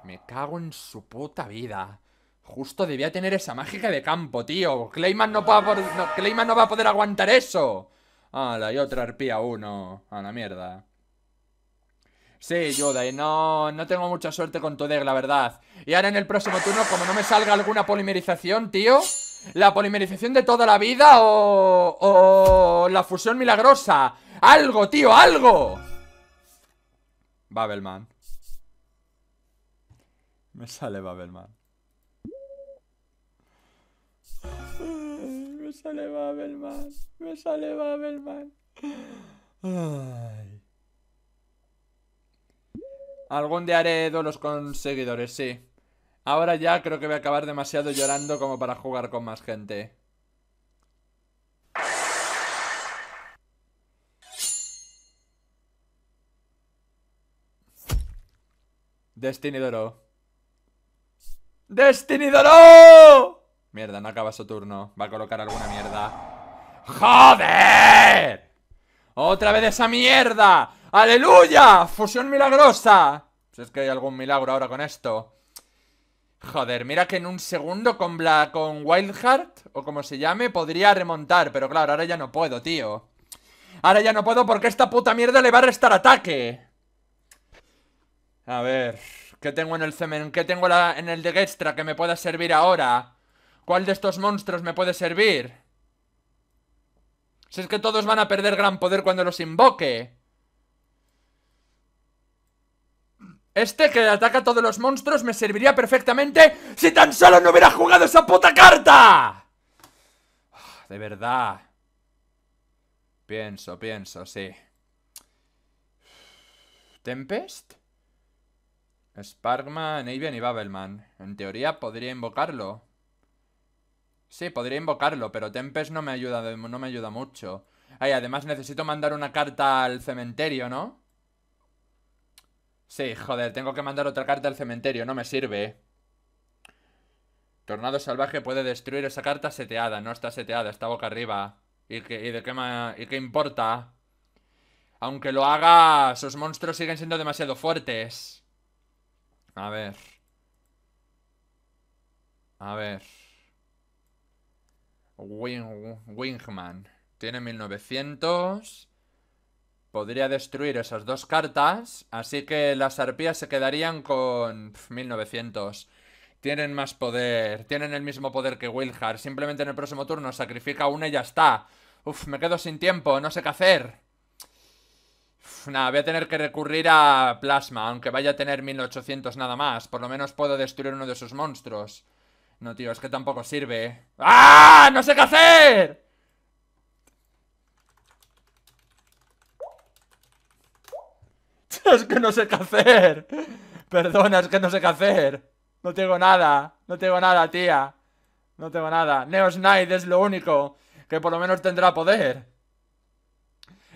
Me cago en su puta vida. Justo debía tener esa mágica de campo, tío. Clayman no, va a poder... no, Clayman no va a poder aguantar eso. Ala, y otra arpía uno. A la mierda. Sí, Yudai, no, no tengo mucha suerte con tu deck, la verdad. Y ahora en el próximo turno, como no me salga alguna polimerización, tío... La polimerización de toda la vida o, o... la fusión milagrosa. ¡Algo, tío! ¡Algo! Babelman. Me sale Babelman. Me sale Babelman. Me sale Babelman. Ay. Algún día haré duelos con seguidores, sí. Ahora ya creo que voy a acabar demasiado llorando como para jugar con más gente. Destiny Doro. ¡Destiny Doro! Mierda, no acaba su turno. Va a colocar alguna mierda. ¡Joder! ¡Otra vez esa mierda! ¡Aleluya! ¡Fusión milagrosa! Si es que hay algún milagro ahora con esto. Joder, mira que en un segundo con, Bla con Wildheart, o como se llame, podría remontar. Pero claro, ahora ya no puedo, tío. Ahora ya no puedo porque esta puta mierda le va a restar ataque. A ver, ¿qué tengo en el cemen? ¿Qué tengo la, en el de Getstra que me pueda servir ahora? ¿Cuál de estos monstruos me puede servir? Si es que todos van a perder gran poder cuando los invoque. Este que ataca a todos los monstruos me serviría perfectamente si tan solo no hubiera jugado esa puta carta. De verdad. Pienso, pienso, sí. ¿Tempest? Sparkman, Avian y Babelman. En teoría podría invocarlo. Sí, podría invocarlo, pero Tempest no me ayuda, no me ayuda mucho. Ay, además necesito mandar una carta al cementerio, ¿no? Sí, joder, tengo que mandar otra carta al cementerio, no me sirve. Tornado salvaje puede destruir esa carta seteada. No está seteada, está boca arriba. ¿Y qué, y de qué, ma y qué importa? Aunque lo haga, sus monstruos siguen siendo demasiado fuertes. A ver. A ver. Wing Wingman. Tiene mil novecientos... Podría destruir esas dos cartas, así que las arpías se quedarían con pff, mil novecientos. Tienen más poder, tienen el mismo poder que Wildheart. Simplemente en el próximo turno sacrifica una y ya está. Uf, me quedo sin tiempo, no sé qué hacer. Uf, nada, voy a tener que recurrir a Plasma, aunque vaya a tener mil ochocientos nada más. Por lo menos puedo destruir uno de sus monstruos. No, tío, es que tampoco sirve. ¡Ah! ¡No sé qué hacer! Es que no sé qué hacer. Perdona, es que no sé qué hacer. No tengo nada, no tengo nada, tía. No tengo nada. Neos Knight es lo único que por lo menos tendrá poder.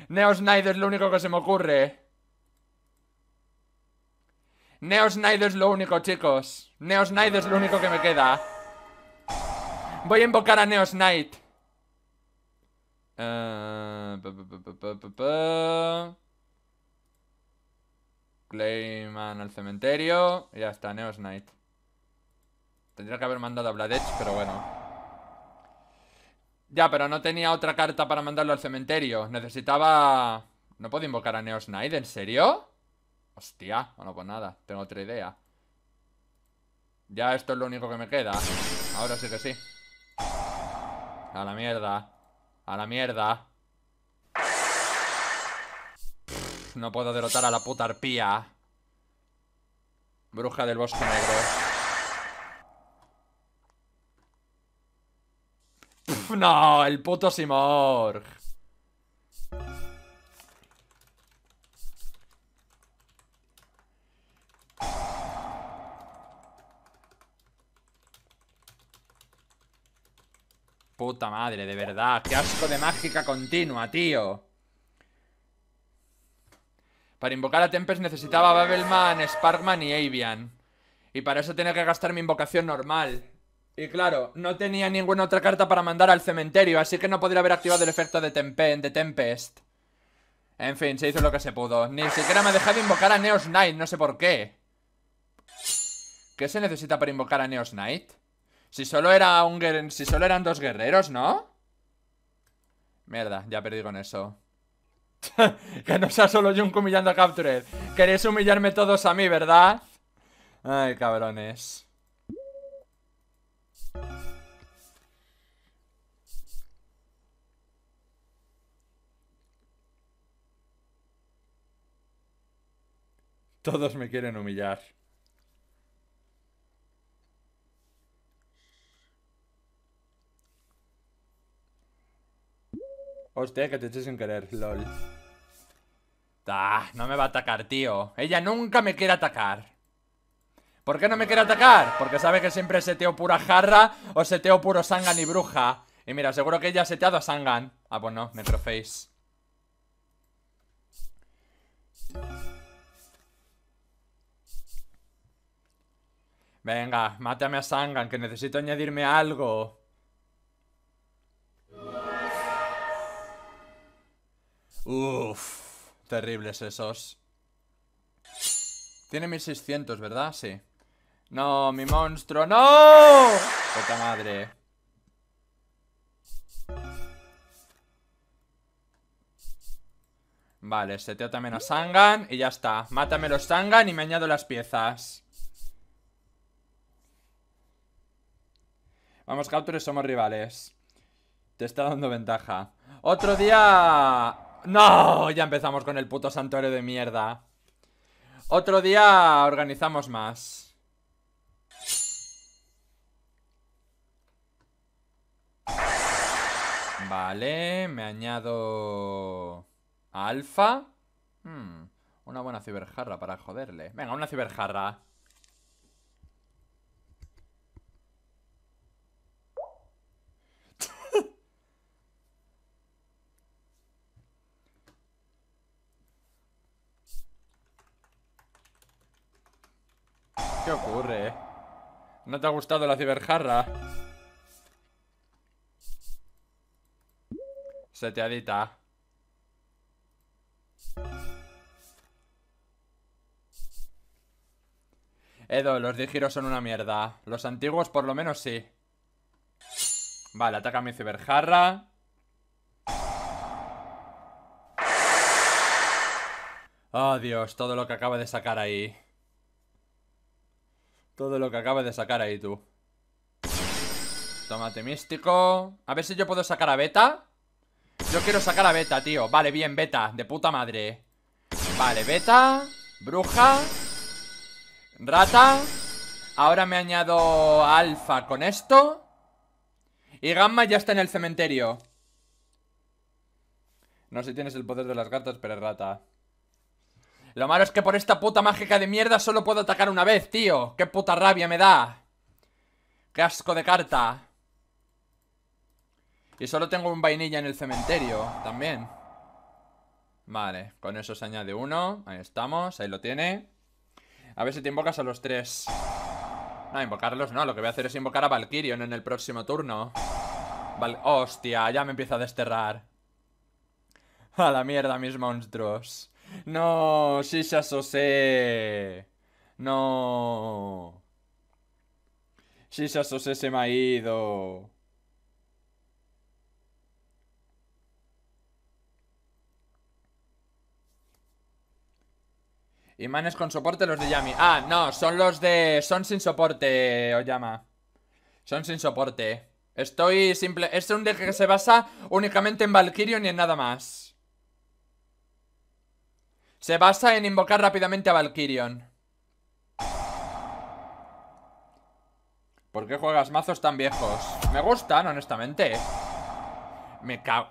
Neos Knight es lo único que se me ocurre. Neos Knight es lo único, chicos. Neos Knight es lo único que me queda. Voy a invocar a Neos Knight. uh, pa, pa, pa, pa, pa, pa. Clayman al cementerio. Ya está, Neos Knight. Tendría que haber mandado a Bladedge, pero bueno. Ya, pero no tenía otra carta para mandarlo al cementerio. Necesitaba... ¿No puedo invocar a Neos Knight? ¿En serio? Hostia, bueno, pues nada, tengo otra idea. Ya esto es lo único que me queda. Ahora sí que sí. A la mierda. A la mierda. No puedo derrotar a la puta arpía. Bruja del bosque negro. Pff, no, el puto Simorgh. Puta madre, de verdad. Qué asco de mágica continua, tío. Para invocar a Tempest necesitaba Babelman, Sparkman y Avian. Y para eso tenía que gastar mi invocación normal. Y claro, no tenía ninguna otra carta para mandar al cementerio, así que no podría haber activado el efecto de, Tempe de Tempest. En fin, se hizo lo que se pudo. Ni siquiera me ha dejado invocar a Neos Knight, no sé por qué. ¿Qué se necesita para invocar a Neos Knight? Si solo, era un si solo eran dos guerreros, ¿no? Mierda, ya perdí con eso. Que no sea solo Junko humillando a Captured. Queréis humillarme todos a mí, ¿verdad? Ay, cabrones. Todos me quieren humillar. Hostia, que te eché sin querer, lol. Ah, no me va a atacar, tío. Ella nunca me quiere atacar. ¿Por qué no me quiere atacar? Porque sabe que siempre seteo pura jarra o seteo puro Sangan y bruja. Y mira, seguro que ella ha seteado a Sangan. Ah, pues no, Necroface. Venga, mátame a Sangan, que necesito añadirme algo. Uff, terribles esos. Tiene mil seiscientos, ¿verdad? Sí. No, mi monstruo, no. Puta madre. Vale, seteo también a Sangan y ya está. Mátame los Sangan y me añado las piezas. Vamos, captures, somos rivales. Te está dando ventaja. ¡Otro día! ¡No! Ya empezamos con el puto santuario de mierda. Otro día organizamos más. Vale, me añado... Alfa. Hmm, una buena ciberjarra para joderle. Venga, una ciberjarra. ¿Qué ocurre? ¿No te ha gustado la ciberjarra? Seteadita. Edo, los digiros son una mierda. Los antiguos por lo menos sí. Vale, ataca a mi ciberjarra. Oh, Dios, todo lo que acaba de sacar ahí. Todo lo que acaba de sacar ahí, tú. Tómate, místico. A ver si yo puedo sacar a Beta. Yo quiero sacar a Beta, tío. Vale, bien, Beta, de puta madre. Vale, Beta, bruja, rata. Ahora me añado a Alfa con esto. Y Gamma ya está en el cementerio. No sé si tienes el poder de las cartas, pero es rata. Lo malo es que por esta puta mágica de mierda solo puedo atacar una vez, tío. Qué puta rabia me da. Qué asco de carta. Y solo tengo un vainilla en el cementerio también. Vale, con eso se añade uno. Ahí estamos, ahí lo tiene. A ver si te invocas a los tres. No, invocarlos no, lo que voy a hacer es invocar a Valkyrion en el próximo turno. Val Hostia, ya me empiezo a desterrar. A la mierda mis monstruos. No, Shisha Sose. No, Shisha Sose se me ha ido. Imanes con soporte los de Yami. Ah, no, son los de... Son sin soporte, Oyama. Son sin soporte. Estoy simple... Es un deck que se basa únicamente en Valkyrion y en nada más. Se basa en invocar rápidamente a Valkyrion. ¿Por qué juegas mazos tan viejos? Me gustan, honestamente. Me cago...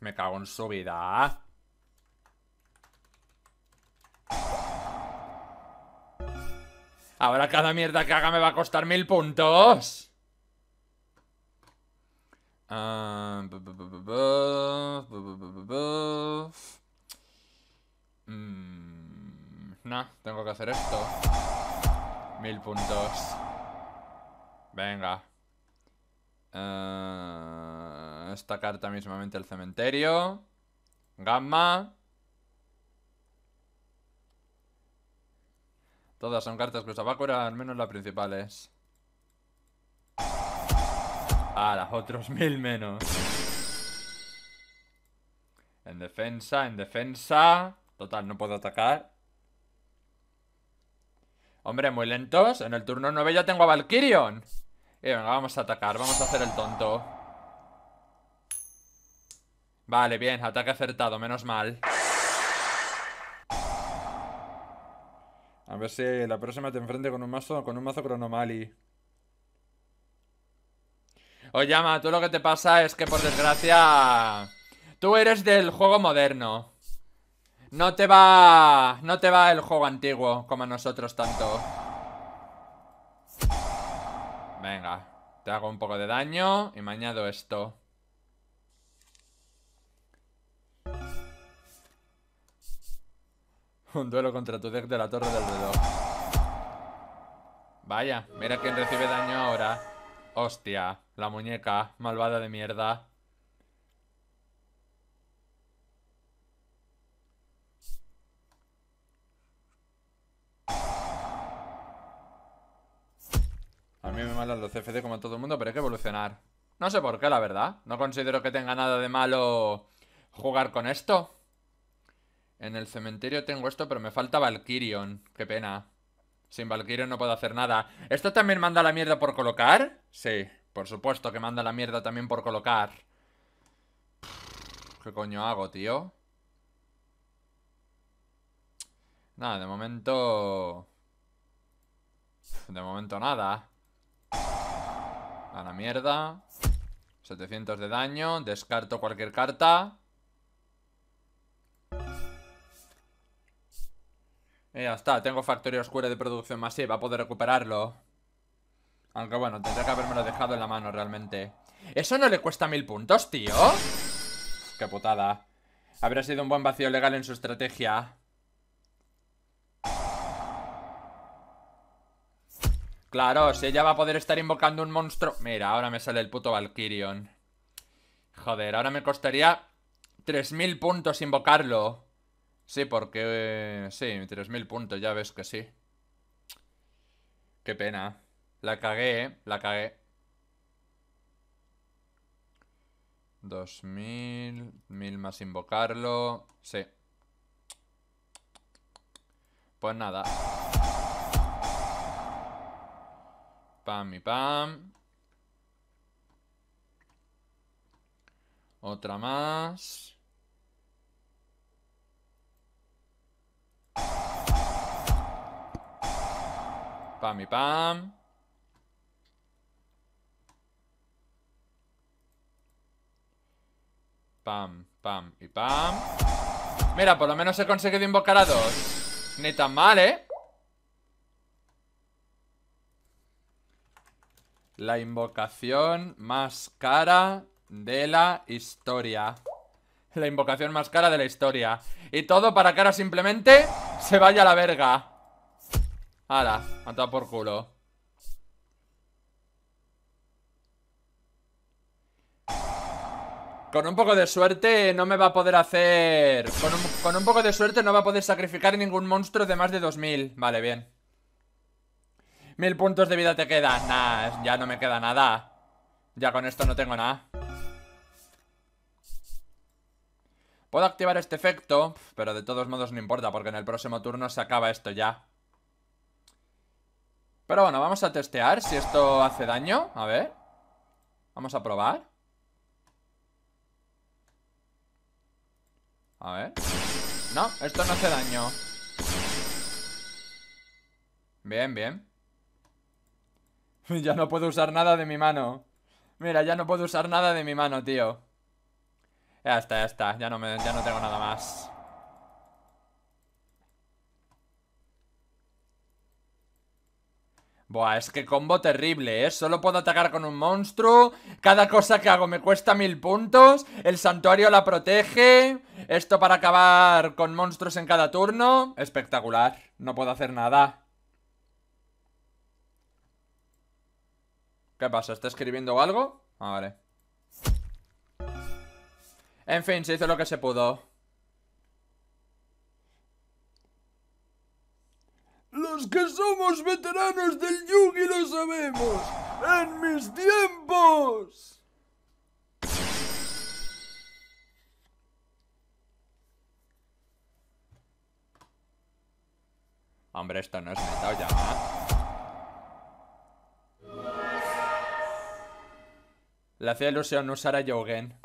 Me cago en su vida. Ahora cada mierda que haga me va a costar mil puntos. Uh, bu, bu, bu, bu, bu, bu, bu. Mm, nah, tengo que hacer esto. Mil puntos. Venga. Uh, esta carta mismamente al cementerio. Gamma. Todas son cartas que usaba Bakura, al menos las principales. Ah, las otros mil menos. En defensa, en defensa. Total, no puedo atacar. Hombre, muy lentos. En el turno nueve ya tengo a Valkyrion. Y venga, vamos a atacar, vamos a hacer el tonto. Vale, bien, ataque acertado, menos mal. A ver si la próxima te enfrente con un mazo, con un mazo Chronomali. Oyama, tú lo que te pasa es que por desgracia tú eres del juego moderno. No te va, no te va el juego antiguo como a nosotros tanto. Venga, te hago un poco de daño y me añado esto. Un duelo contra tu deck de la torre del reloj. Vaya, mira quién recibe daño ahora. Hostia, la muñeca malvada de mierda. A mí me malan los C F D como a todo el mundo, pero hay que evolucionar. No sé por qué, la verdad. No considero que tenga nada de malo jugar con esto. En el cementerio tengo esto, pero me falta Valkyrion. Qué pena. Sin Valkyrion no puedo hacer nada. ¿Esto también manda la mierda por colocar? Sí, por supuesto que manda la mierda también por colocar. ¿Qué coño hago, tío? Nada, de momento... De momento nada. A la mierda. setecientos de daño. Descarto cualquier carta. Y ya está. Tengo factoría oscura de producción masiva. Puedo recuperarlo. Aunque bueno, tendría que habérmelo dejado en la mano realmente. ¿Eso no le cuesta mil puntos, tío? Qué putada. Habrá sido un buen vacío legal en su estrategia. Claro, si ella va a poder estar invocando un monstruo... Mira, ahora me sale el puto Valkyrion. Joder, ahora me costaría tres mil puntos invocarlo. Sí, porque... Eh, sí, tres mil puntos, ya ves que sí. Qué pena. La cagué, ¿eh? La cagué. dos mil... mil más invocarlo... Sí. Pues nada... Pam y pam. Otra más. Pam y pam. Pam, pam y pam. Mira, por lo menos he conseguido invocar a dos. Ni tan mal, ¿eh? La invocación más cara de la historia. La invocación más cara de la historia. Y todo para que ahora simplemente se vaya a la verga. Hala, matado por culo. Con un poco de suerte no me va a poder hacer... Con un, con un poco de suerte no va a poder sacrificar ningún monstruo de más de dos mil. Vale, bien. Mil puntos de vida te quedan. Nah, ya no me queda nada. Ya con esto no tengo nada. Puedo activar este efecto, pero de todos modos no importa, porque en el próximo turno se acaba esto ya. Pero bueno, vamos a testear si esto hace daño. A ver. Vamos a probar. A ver. No, esto no hace daño. Bien, bien. Ya no puedo usar nada de mi mano. Mira, ya no puedo usar nada de mi mano, tío. Ya está, ya está. Ya no, me, ya no tengo nada más. Buah, es que combo terrible, ¿eh? Solo puedo atacar con un monstruo. Cada cosa que hago me cuesta mil puntos. El santuario la protege. Esto para acabar con monstruos en cada turno. Espectacular. No puedo hacer nada. ¿Qué pasa? ¿Está escribiendo algo? Ah, vale. En fin, se hizo lo que se pudo. Los que somos veteranos del Yugi lo sabemos. ¡En mis tiempos! Hombre, esto no es metal ya, ¿eh? Le hacía ilusión usar a Jogen.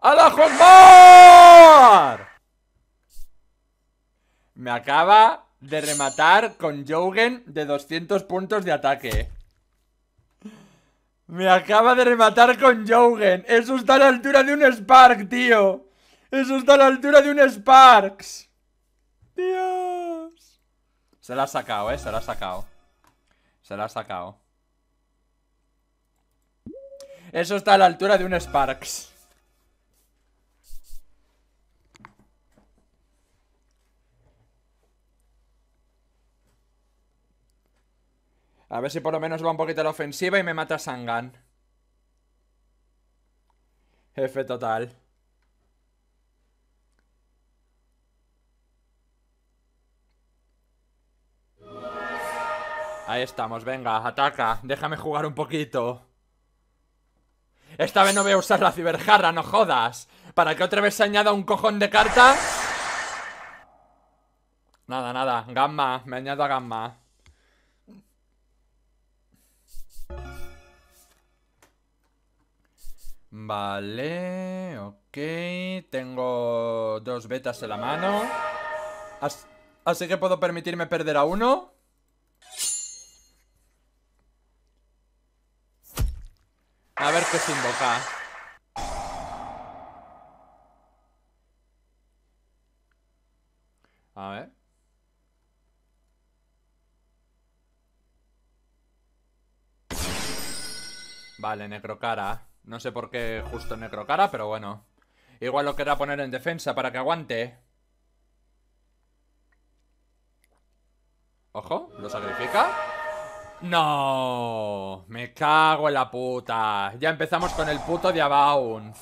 ¡Allahu Akbar! Me acaba de rematar con Jogen de doscientos puntos de ataque. Me acaba de rematar con Jogen. Eso está a la altura de un Spark, tío. Eso está a la altura de un Sparks. Dios. Se la ha sacado, eh. Se la ha sacado. Se la ha sacado. Eso está a la altura de un Sparks. A ver si por lo menos va un poquito a la ofensiva y me mata Sangan. F total. Ahí estamos, venga, ataca. Déjame jugar un poquito. Esta vez no voy a usar la Ciberjarra, no jodas. Para que otra vez se añada un cojón de carta. Nada, nada, Gamma, me añado a Gamma. Vale, ok. Tengo dos betas en la mano. As- así que puedo permitirme perder a uno. A ver qué se invoca. A ver. Vale, Necrocara. No sé por qué justo Necrocara, pero bueno. Igual lo querrá poner en defensa para que aguante. Ojo, lo sacrifica. No, me cago en la puta. Ya empezamos con el puto Diabound.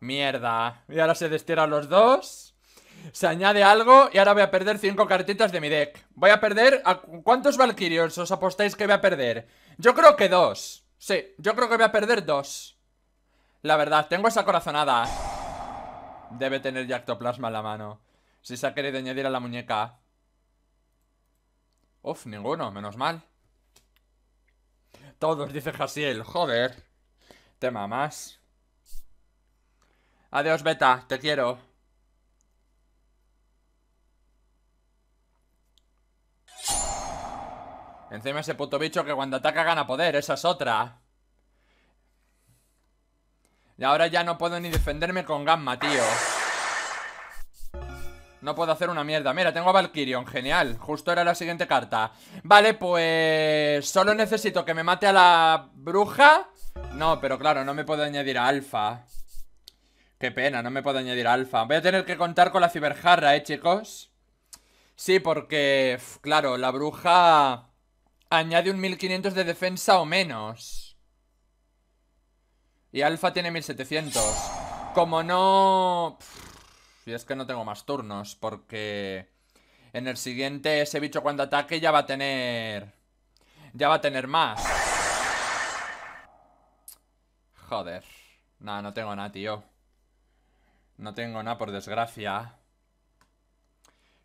Mierda. Y ahora se destierran los dos. Se añade algo y ahora voy a perder cinco cartitas de mi deck. Voy a perder... A... ¿Cuántos Valkyrions os apostáis que voy a perder? Yo creo que dos. Sí, yo creo que voy a perder dos. La verdad, tengo esa corazonada. Debe tener ya Ectoplasma en la mano. Si se ha querido añadir a la muñeca. Uf, ninguno, menos mal. Todos, dice Jasiel, joder. Te mamas. Adiós, Beta, te quiero. Encima ese puto bicho que cuando ataca gana poder, esa es otra. Y ahora ya no puedo ni defenderme con Gamma, tío. No puedo hacer una mierda. Mira, tengo a Valkyrion, genial. Justo era la siguiente carta. Vale, pues... Solo necesito que me mate a la bruja. No, pero claro, no me puedo añadir a Alfa. Qué pena, no me puedo añadir a Alfa. Voy a tener que contar con la Ciberjarra, eh, chicos. Sí, porque... Claro, la bruja... Añade un mil quinientos de defensa o menos. Y Alfa tiene mil setecientos. Como no... Y es que no tengo más turnos, porque en el siguiente ese bicho cuando ataque ya va a tener... Ya va a tener más. Joder. Nah, no tengo nada, tío. No tengo nada, por desgracia.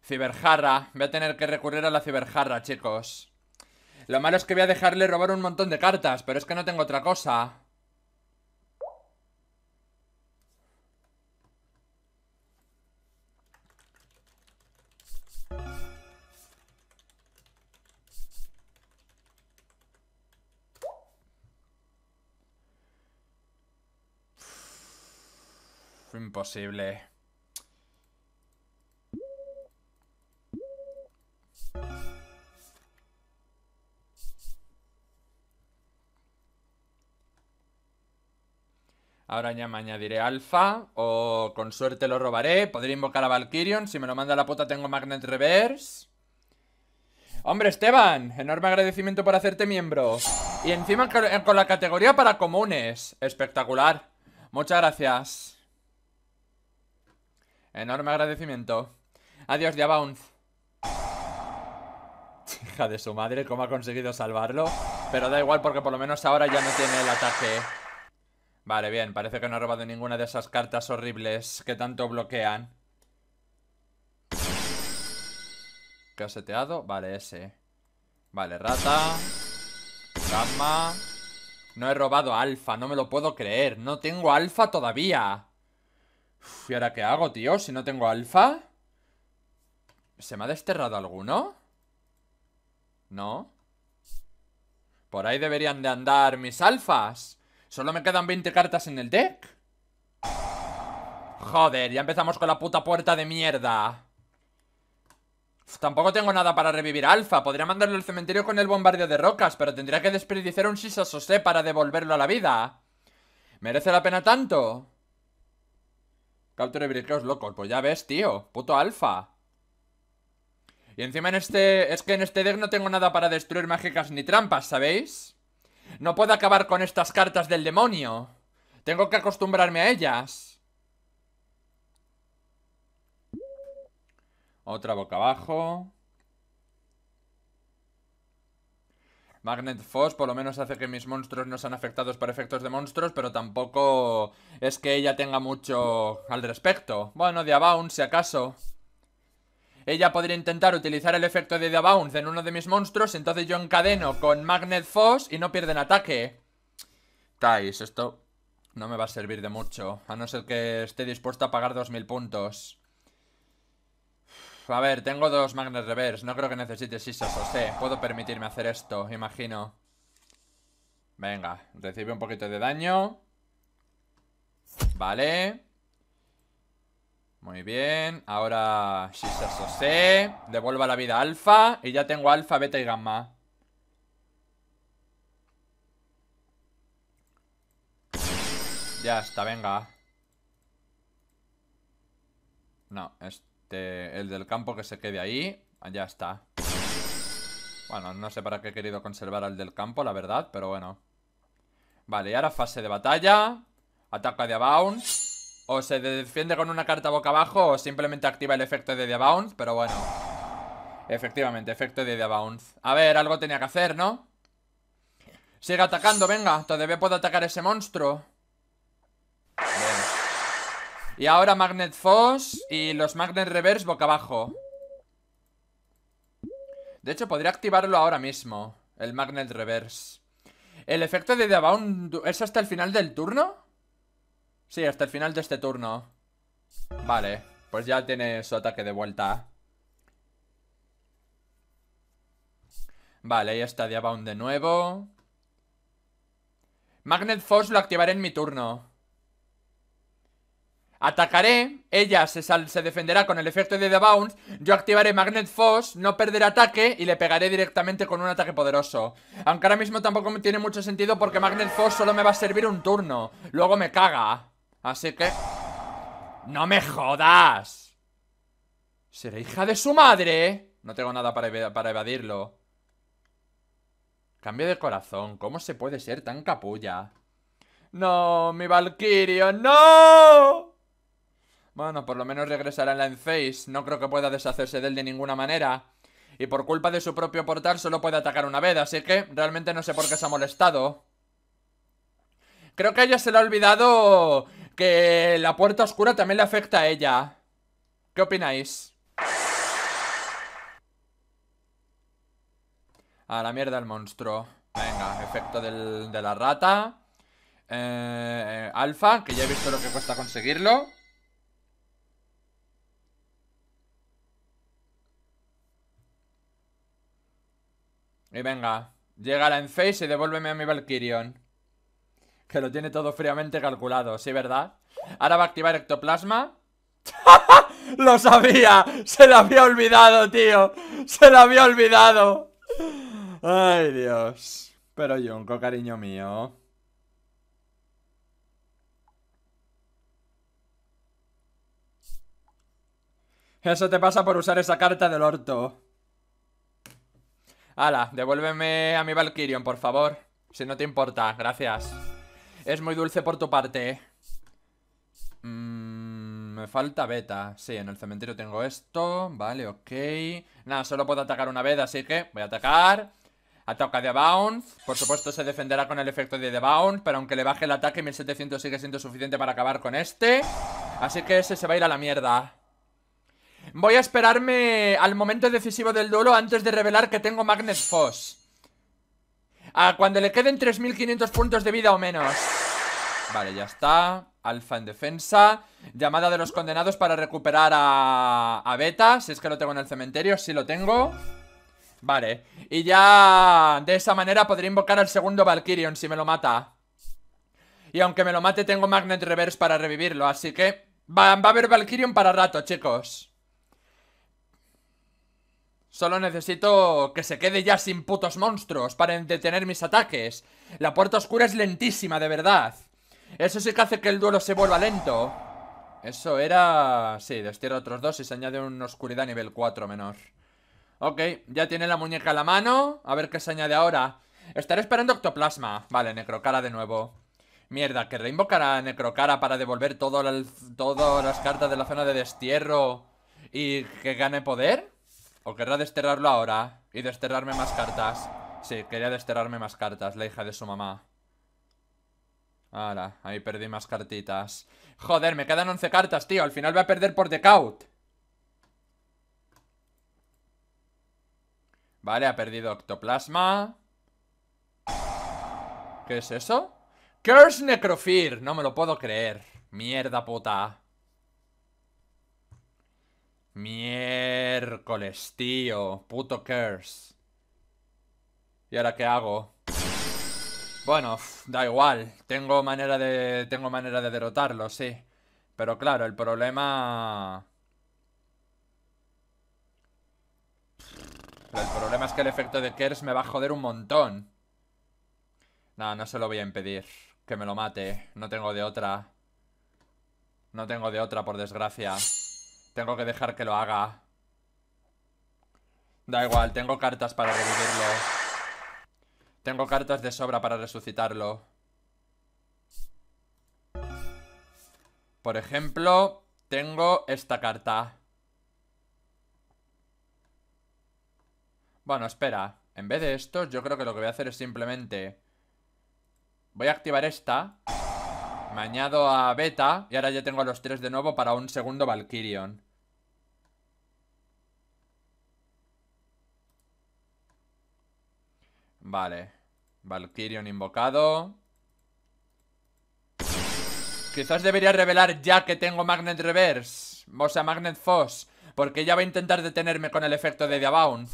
Ciberjarra. Voy a tener que recurrir a la Ciberjarra, chicos. Lo malo es que voy a dejarle robar un montón de cartas, pero es que no tengo otra cosa. Imposible. Ahora ya me añadiré Alfa. O con suerte lo robaré. Podré invocar a Valkyrion. Si me lo manda la puta tengo Magnet Reverse. Hombre, Esteban, enorme agradecimiento por hacerte miembro. Y encima con la categoría para comunes. Espectacular. Muchas gracias. Enorme agradecimiento. Adiós, Diabound. Hija de su madre, cómo ha conseguido salvarlo. Pero da igual porque por lo menos ahora ya no tiene el ataque. Vale, bien, parece que no ha robado ninguna de esas cartas horribles que tanto bloquean. ¿Qué ha seteado? Vale, ese. Vale, rata. Gamma. No he robado Alfa, no me lo puedo creer. No tengo Alfa todavía. Uf, ¿y ahora qué hago, tío? Si no tengo Alfa. ¿Se me ha desterrado alguno? No. Por ahí deberían de andar mis Alfas. Solo me quedan veinte cartas en el deck. Joder, ya empezamos con la puta puerta de mierda. Uf, tampoco tengo nada para revivir a Alfa. Podría mandarlo al cementerio con el bombardeo de rocas, pero tendría que desperdiciar un Shisasose para devolverlo a la vida. ¿Merece la pena tanto? Captura y briqueos locos, pues ya ves, tío. Puto Alfa. Y encima en este... Es que en este deck no tengo nada para destruir mágicas ni trampas, ¿sabéis? No puedo acabar con estas cartas del demonio. Tengo que acostumbrarme a ellas. Otra boca abajo. Magnet Force por lo menos hace que mis monstruos no sean afectados por efectos de monstruos, pero tampoco es que ella tenga mucho al respecto. Bueno, Diabound, si acaso. Ella podría intentar utilizar el efecto de Diabound en uno de mis monstruos, entonces yo encadeno con Magnet Force y no pierden ataque. Tais, esto no me va a servir de mucho, a no ser que esté dispuesto a pagar dos mil puntos. A ver, tengo dos Magnet Reverse, no creo que necesite Sisos, o sea, puedo permitirme hacer esto, imagino. Venga, recibe un poquito de daño. Vale. Muy bien, ahora Sisos, o sea, devuelva la vida a Alfa y ya tengo Alfa, Beta y Gamma. Ya está, venga. No, esto... el del campo que se quede ahí. Ya está. Bueno, no sé para qué he querido conservar al del campo, la verdad, pero bueno. Vale, y ahora fase de batalla. Ataca Diabound. O se defiende con una carta boca abajo o simplemente activa el efecto de Diabound. Pero bueno, efectivamente, efecto de Diabound. A ver, algo tenía que hacer, ¿no? Sigue atacando, venga. Todavía puedo atacar a ese monstruo. Y ahora Magnet Force y los Magnet Reverse boca abajo. De hecho, podría activarlo ahora mismo, el Magnet Reverse. ¿El efecto de Diabound es hasta el final del turno? Sí, hasta el final de este turno. Vale, pues ya tiene su ataque de vuelta. Vale, ahí está Diabound de nuevo. Magnet Force lo activaré en mi turno. Atacaré, ella se, sal, se defenderá con el efecto de Diabound, yo activaré Magnet Force, no perderé ataque y le pegaré directamente con un ataque poderoso. Aunque ahora mismo tampoco me tiene mucho sentido porque Magnet Force solo me va a servir un turno, luego me caga. Así que... ¡no me jodas! ¿Seré hija de su madre? No tengo nada para, ev para evadirlo. Cambio de corazón, ¿cómo se puede ser tan capulla? ¡No, mi Valkyrion, no! Bueno, por lo menos regresará en la endphase. No creo que pueda deshacerse de él de ninguna manera. Y por culpa de su propio portal solo puede atacar una vez, así que realmente no sé por qué se ha molestado. Creo que a ella se le ha olvidado que la puerta oscura también le afecta a ella. ¿Qué opináis? A la mierda el monstruo. Venga, efecto del, de la rata. eh, Alfa, que ya he visto lo que cuesta conseguirlo. Y venga, llega la endphase y devuélveme a mi Valkyrion, que lo tiene todo fríamente calculado, ¿sí, verdad? Ahora va a activar Ectoplasma. ¡Lo sabía! ¡Se lo había olvidado, tío! ¡Se lo había olvidado! ¡Ay, Dios! Pero Junko, cariño mío. Eso te pasa por usar esa carta del orto. Hala, devuélveme a mi Valkyrion, por favor. Si no te importa, gracias. Es muy dulce por tu parte. mm, Me falta Beta. Sí, en el cementerio tengo esto. Vale, ok. Nada, solo puedo atacar una vez, así que voy a atacar. Ataca Diabound. Por supuesto se defenderá con el efecto de Diabound, pero aunque le baje el ataque, mil setecientos sigue siendo suficiente para acabar con este. Así que ese se va a ir a la mierda. Voy a esperarme al momento decisivo del duelo antes de revelar que tengo Magnet Force. A cuando le queden tres mil quinientos puntos de vida o menos. Vale, ya está. Alfa en defensa. Llamada de los condenados para recuperar a, a Beta. Si es que lo tengo en el cementerio, sí lo tengo. Vale. Y ya de esa manera podré invocar al segundo Valkyrion si me lo mata. Y aunque me lo mate tengo Magnet Reverse para revivirlo, así que va, va a haber Valkyrion para rato, chicos. Solo necesito que se quede ya sin putos monstruos para detener mis ataques. La puerta oscura es lentísima, de verdad. Eso sí que hace que el duelo se vuelva lento. Eso era... sí, destierra otros dos y se añade una oscuridad nivel cuatro menor. Ok, ya tiene la muñeca a la mano. A ver qué se añade ahora. Estaré esperando Ectoplasma. Vale, Necrocara de nuevo. Mierda, ¿querré invocar a Necrocara para devolver todas las cartas de la zona de destierro y que gane poder? ¿O querrá desterrarlo ahora y desterrarme más cartas? Sí, quería desterrarme más cartas, la hija de su mamá. Ahora, ahí perdí más cartitas. Joder, me quedan once cartas, tío. Al final voy a perder por decaut. Vale, ha perdido Octoplasma. ¿Qué es eso? Curse Necrofear. No me lo puedo creer. Mierda puta. Miércoles, tío. Puto Curse. ¿Y ahora qué hago? Bueno, da igual. Tengo manera de... Tengo manera de derrotarlo, sí. Pero claro, el problema... El problema es que el efecto de Curse me va a joder un montón. No, no se lo voy a impedir. Que me lo mate. No tengo de otra. No tengo de otra, por desgracia. Tengo que dejar que lo haga. Da igual, tengo cartas para revivirlo. Tengo cartas de sobra para resucitarlo. Por ejemplo, tengo esta carta. Bueno, espera. En vez de esto, yo creo que lo que voy a hacer es simplemente... Voy a activar esta. Me añado a Beta. Y ahora ya tengo a los tres de nuevo para un segundo Valkyrion. Vale, Valkyrion invocado. Quizás debería revelar ya que tengo Magnet Reverse, o sea Magnet Force, porque ella va a intentar detenerme con el efecto de Diabound.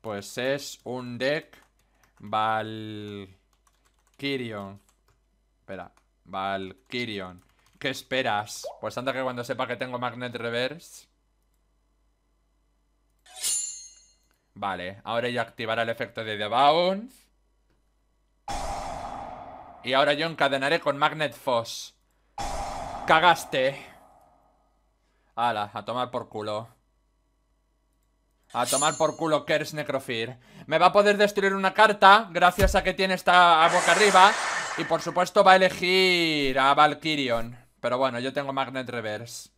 Pues es un deck Valkyrion. Espera, Valkyrion. ¿Qué esperas? Pues anda que cuando sepa que tengo Magnet Reverse. Vale, ahora ella activará el efecto de The Bound. Y ahora yo encadenaré con Magnet Force. ¡Cagaste! Ala, a tomar por culo. A tomar por culo Curse Necrofear. Me va a poder destruir una carta gracias a que tiene esta boca arriba. Y por supuesto va a elegir a Valkyrion. Pero bueno, yo tengo Magnet Reverse.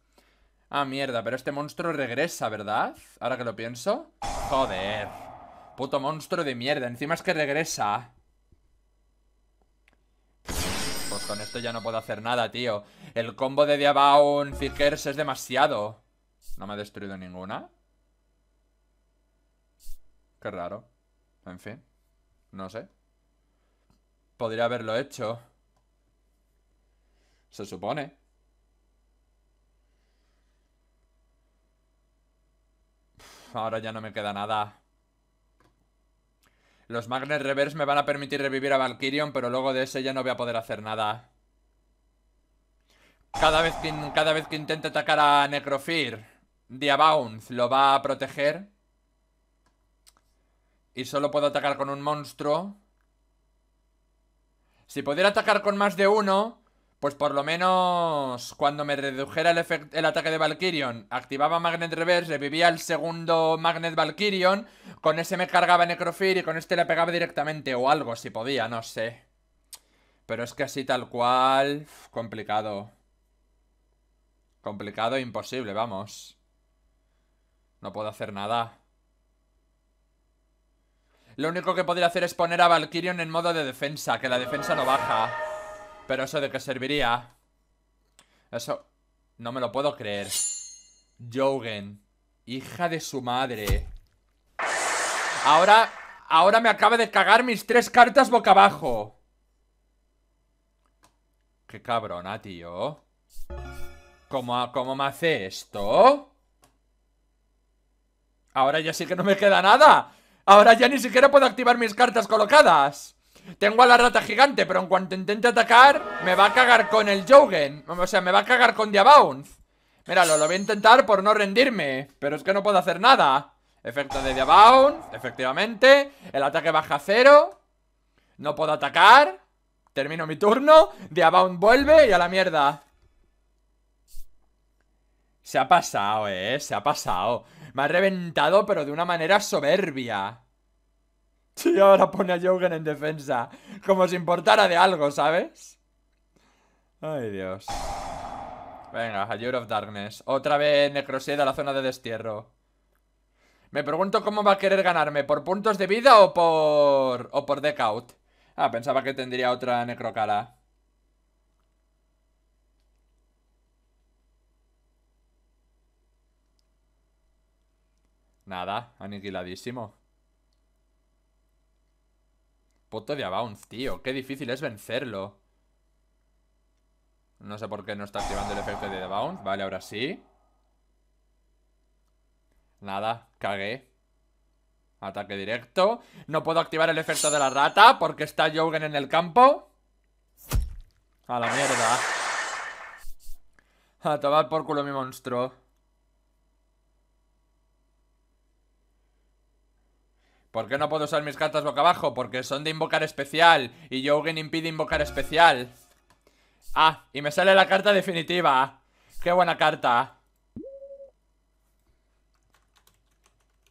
Ah, mierda, pero este monstruo regresa, ¿verdad? Ahora que lo pienso. Joder. Puto monstruo de mierda. Encima es que regresa. Pues con esto ya no puedo hacer nada, tío. El combo de Diabound y Curse es demasiado. No me ha destruido ninguna. Qué raro. En fin. No sé. Podría haberlo hecho. Se supone. Ahora ya no me queda nada. Los Magnet Reverse me van a permitir revivir a Valkyrion, pero luego de ese ya no voy a poder hacer nada. Cada vez que, cada vez que intente atacar a Necrofear, Diabound lo va a proteger. Y solo puedo atacar con un monstruo. Si pudiera atacar con más de uno, pues por lo menos cuando me redujera el, el ataque de Valkyrion, activaba Magnet Reverse, revivía el segundo Magnet Valkyrion, con ese me cargaba Necrofear y con este le pegaba directamente o algo, si podía, no sé. Pero es que así tal cual... Complicado. Complicado e imposible, vamos. No puedo hacer nada. Lo único que podría hacer es poner a Valkyrion en modo de defensa, que la defensa no baja. ¿Pero eso de qué serviría? Eso... No me lo puedo creer. Jogen. Hija de su madre. Ahora... Ahora me acaba de cagar mis tres cartas boca abajo. Qué cabrona, tío. ¿Cómo, cómo me hace esto? Ahora ya sí que no me queda nada. Ahora ya ni siquiera puedo activar mis cartas colocadas. Tengo a la rata gigante, pero en cuanto intente atacar, me va a cagar con el Jogen. O sea, me va a cagar con Diabound. Míralo, lo voy a intentar por no rendirme, pero es que no puedo hacer nada. Efecto de Diabound, efectivamente. El ataque baja a cero. No puedo atacar. Termino mi turno, Diabound vuelve y a la mierda. Se ha pasado, eh, se ha pasado. Me ha reventado, pero de una manera soberbia. Y ahora pone a Jogen en defensa. Como si importara de algo, ¿sabes? Ay, Dios. Venga, a Year of Darkness. Otra vez Necroseed a la zona de destierro. Me pregunto cómo va a querer ganarme, ¿por puntos de vida o por... o por deck out? Ah, pensaba que tendría otra Necrocara. Nada, aniquiladísimo. Puto Diabound, tío. Qué difícil es vencerlo. No sé por qué no está activando el efecto de Diabound. Vale, ahora sí. Nada, cagué. Ataque directo. No puedo activar el efecto de la rata porque está Jogen en el campo. A la mierda. A tomar por culo mi monstruo. ¿Por qué no puedo usar mis cartas boca abajo? Porque son de invocar especial y Jogen impide invocar especial. Ah, y me sale la carta definitiva. Qué buena carta.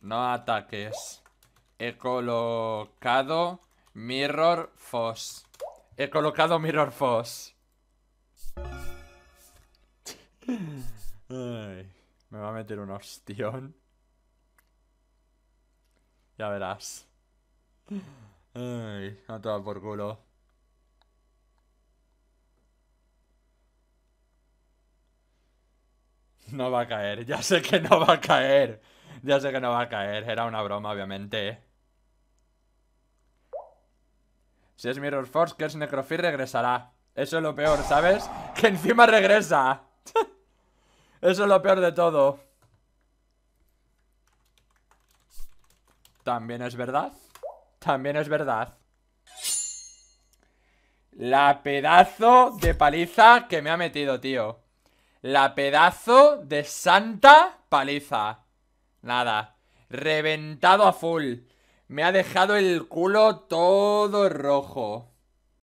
No ataques. He colocado Mirror Force. He colocado Mirror Force. Ay, me va a meter un ostión. Ya verás. Ay, a tomar por culo. No va a caer, ya sé que no va a caer. Ya sé que no va a caer, era una broma, obviamente. Si es Mirror Force, Curse Necrofear regresará. Eso es lo peor, ¿sabes? Que encima regresa. Eso es lo peor de todo. También es verdad. También es verdad. La pedazo de paliza que me ha metido, tío. La pedazo de santa paliza. Nada, reventado a full. Me ha dejado el culo todo rojo.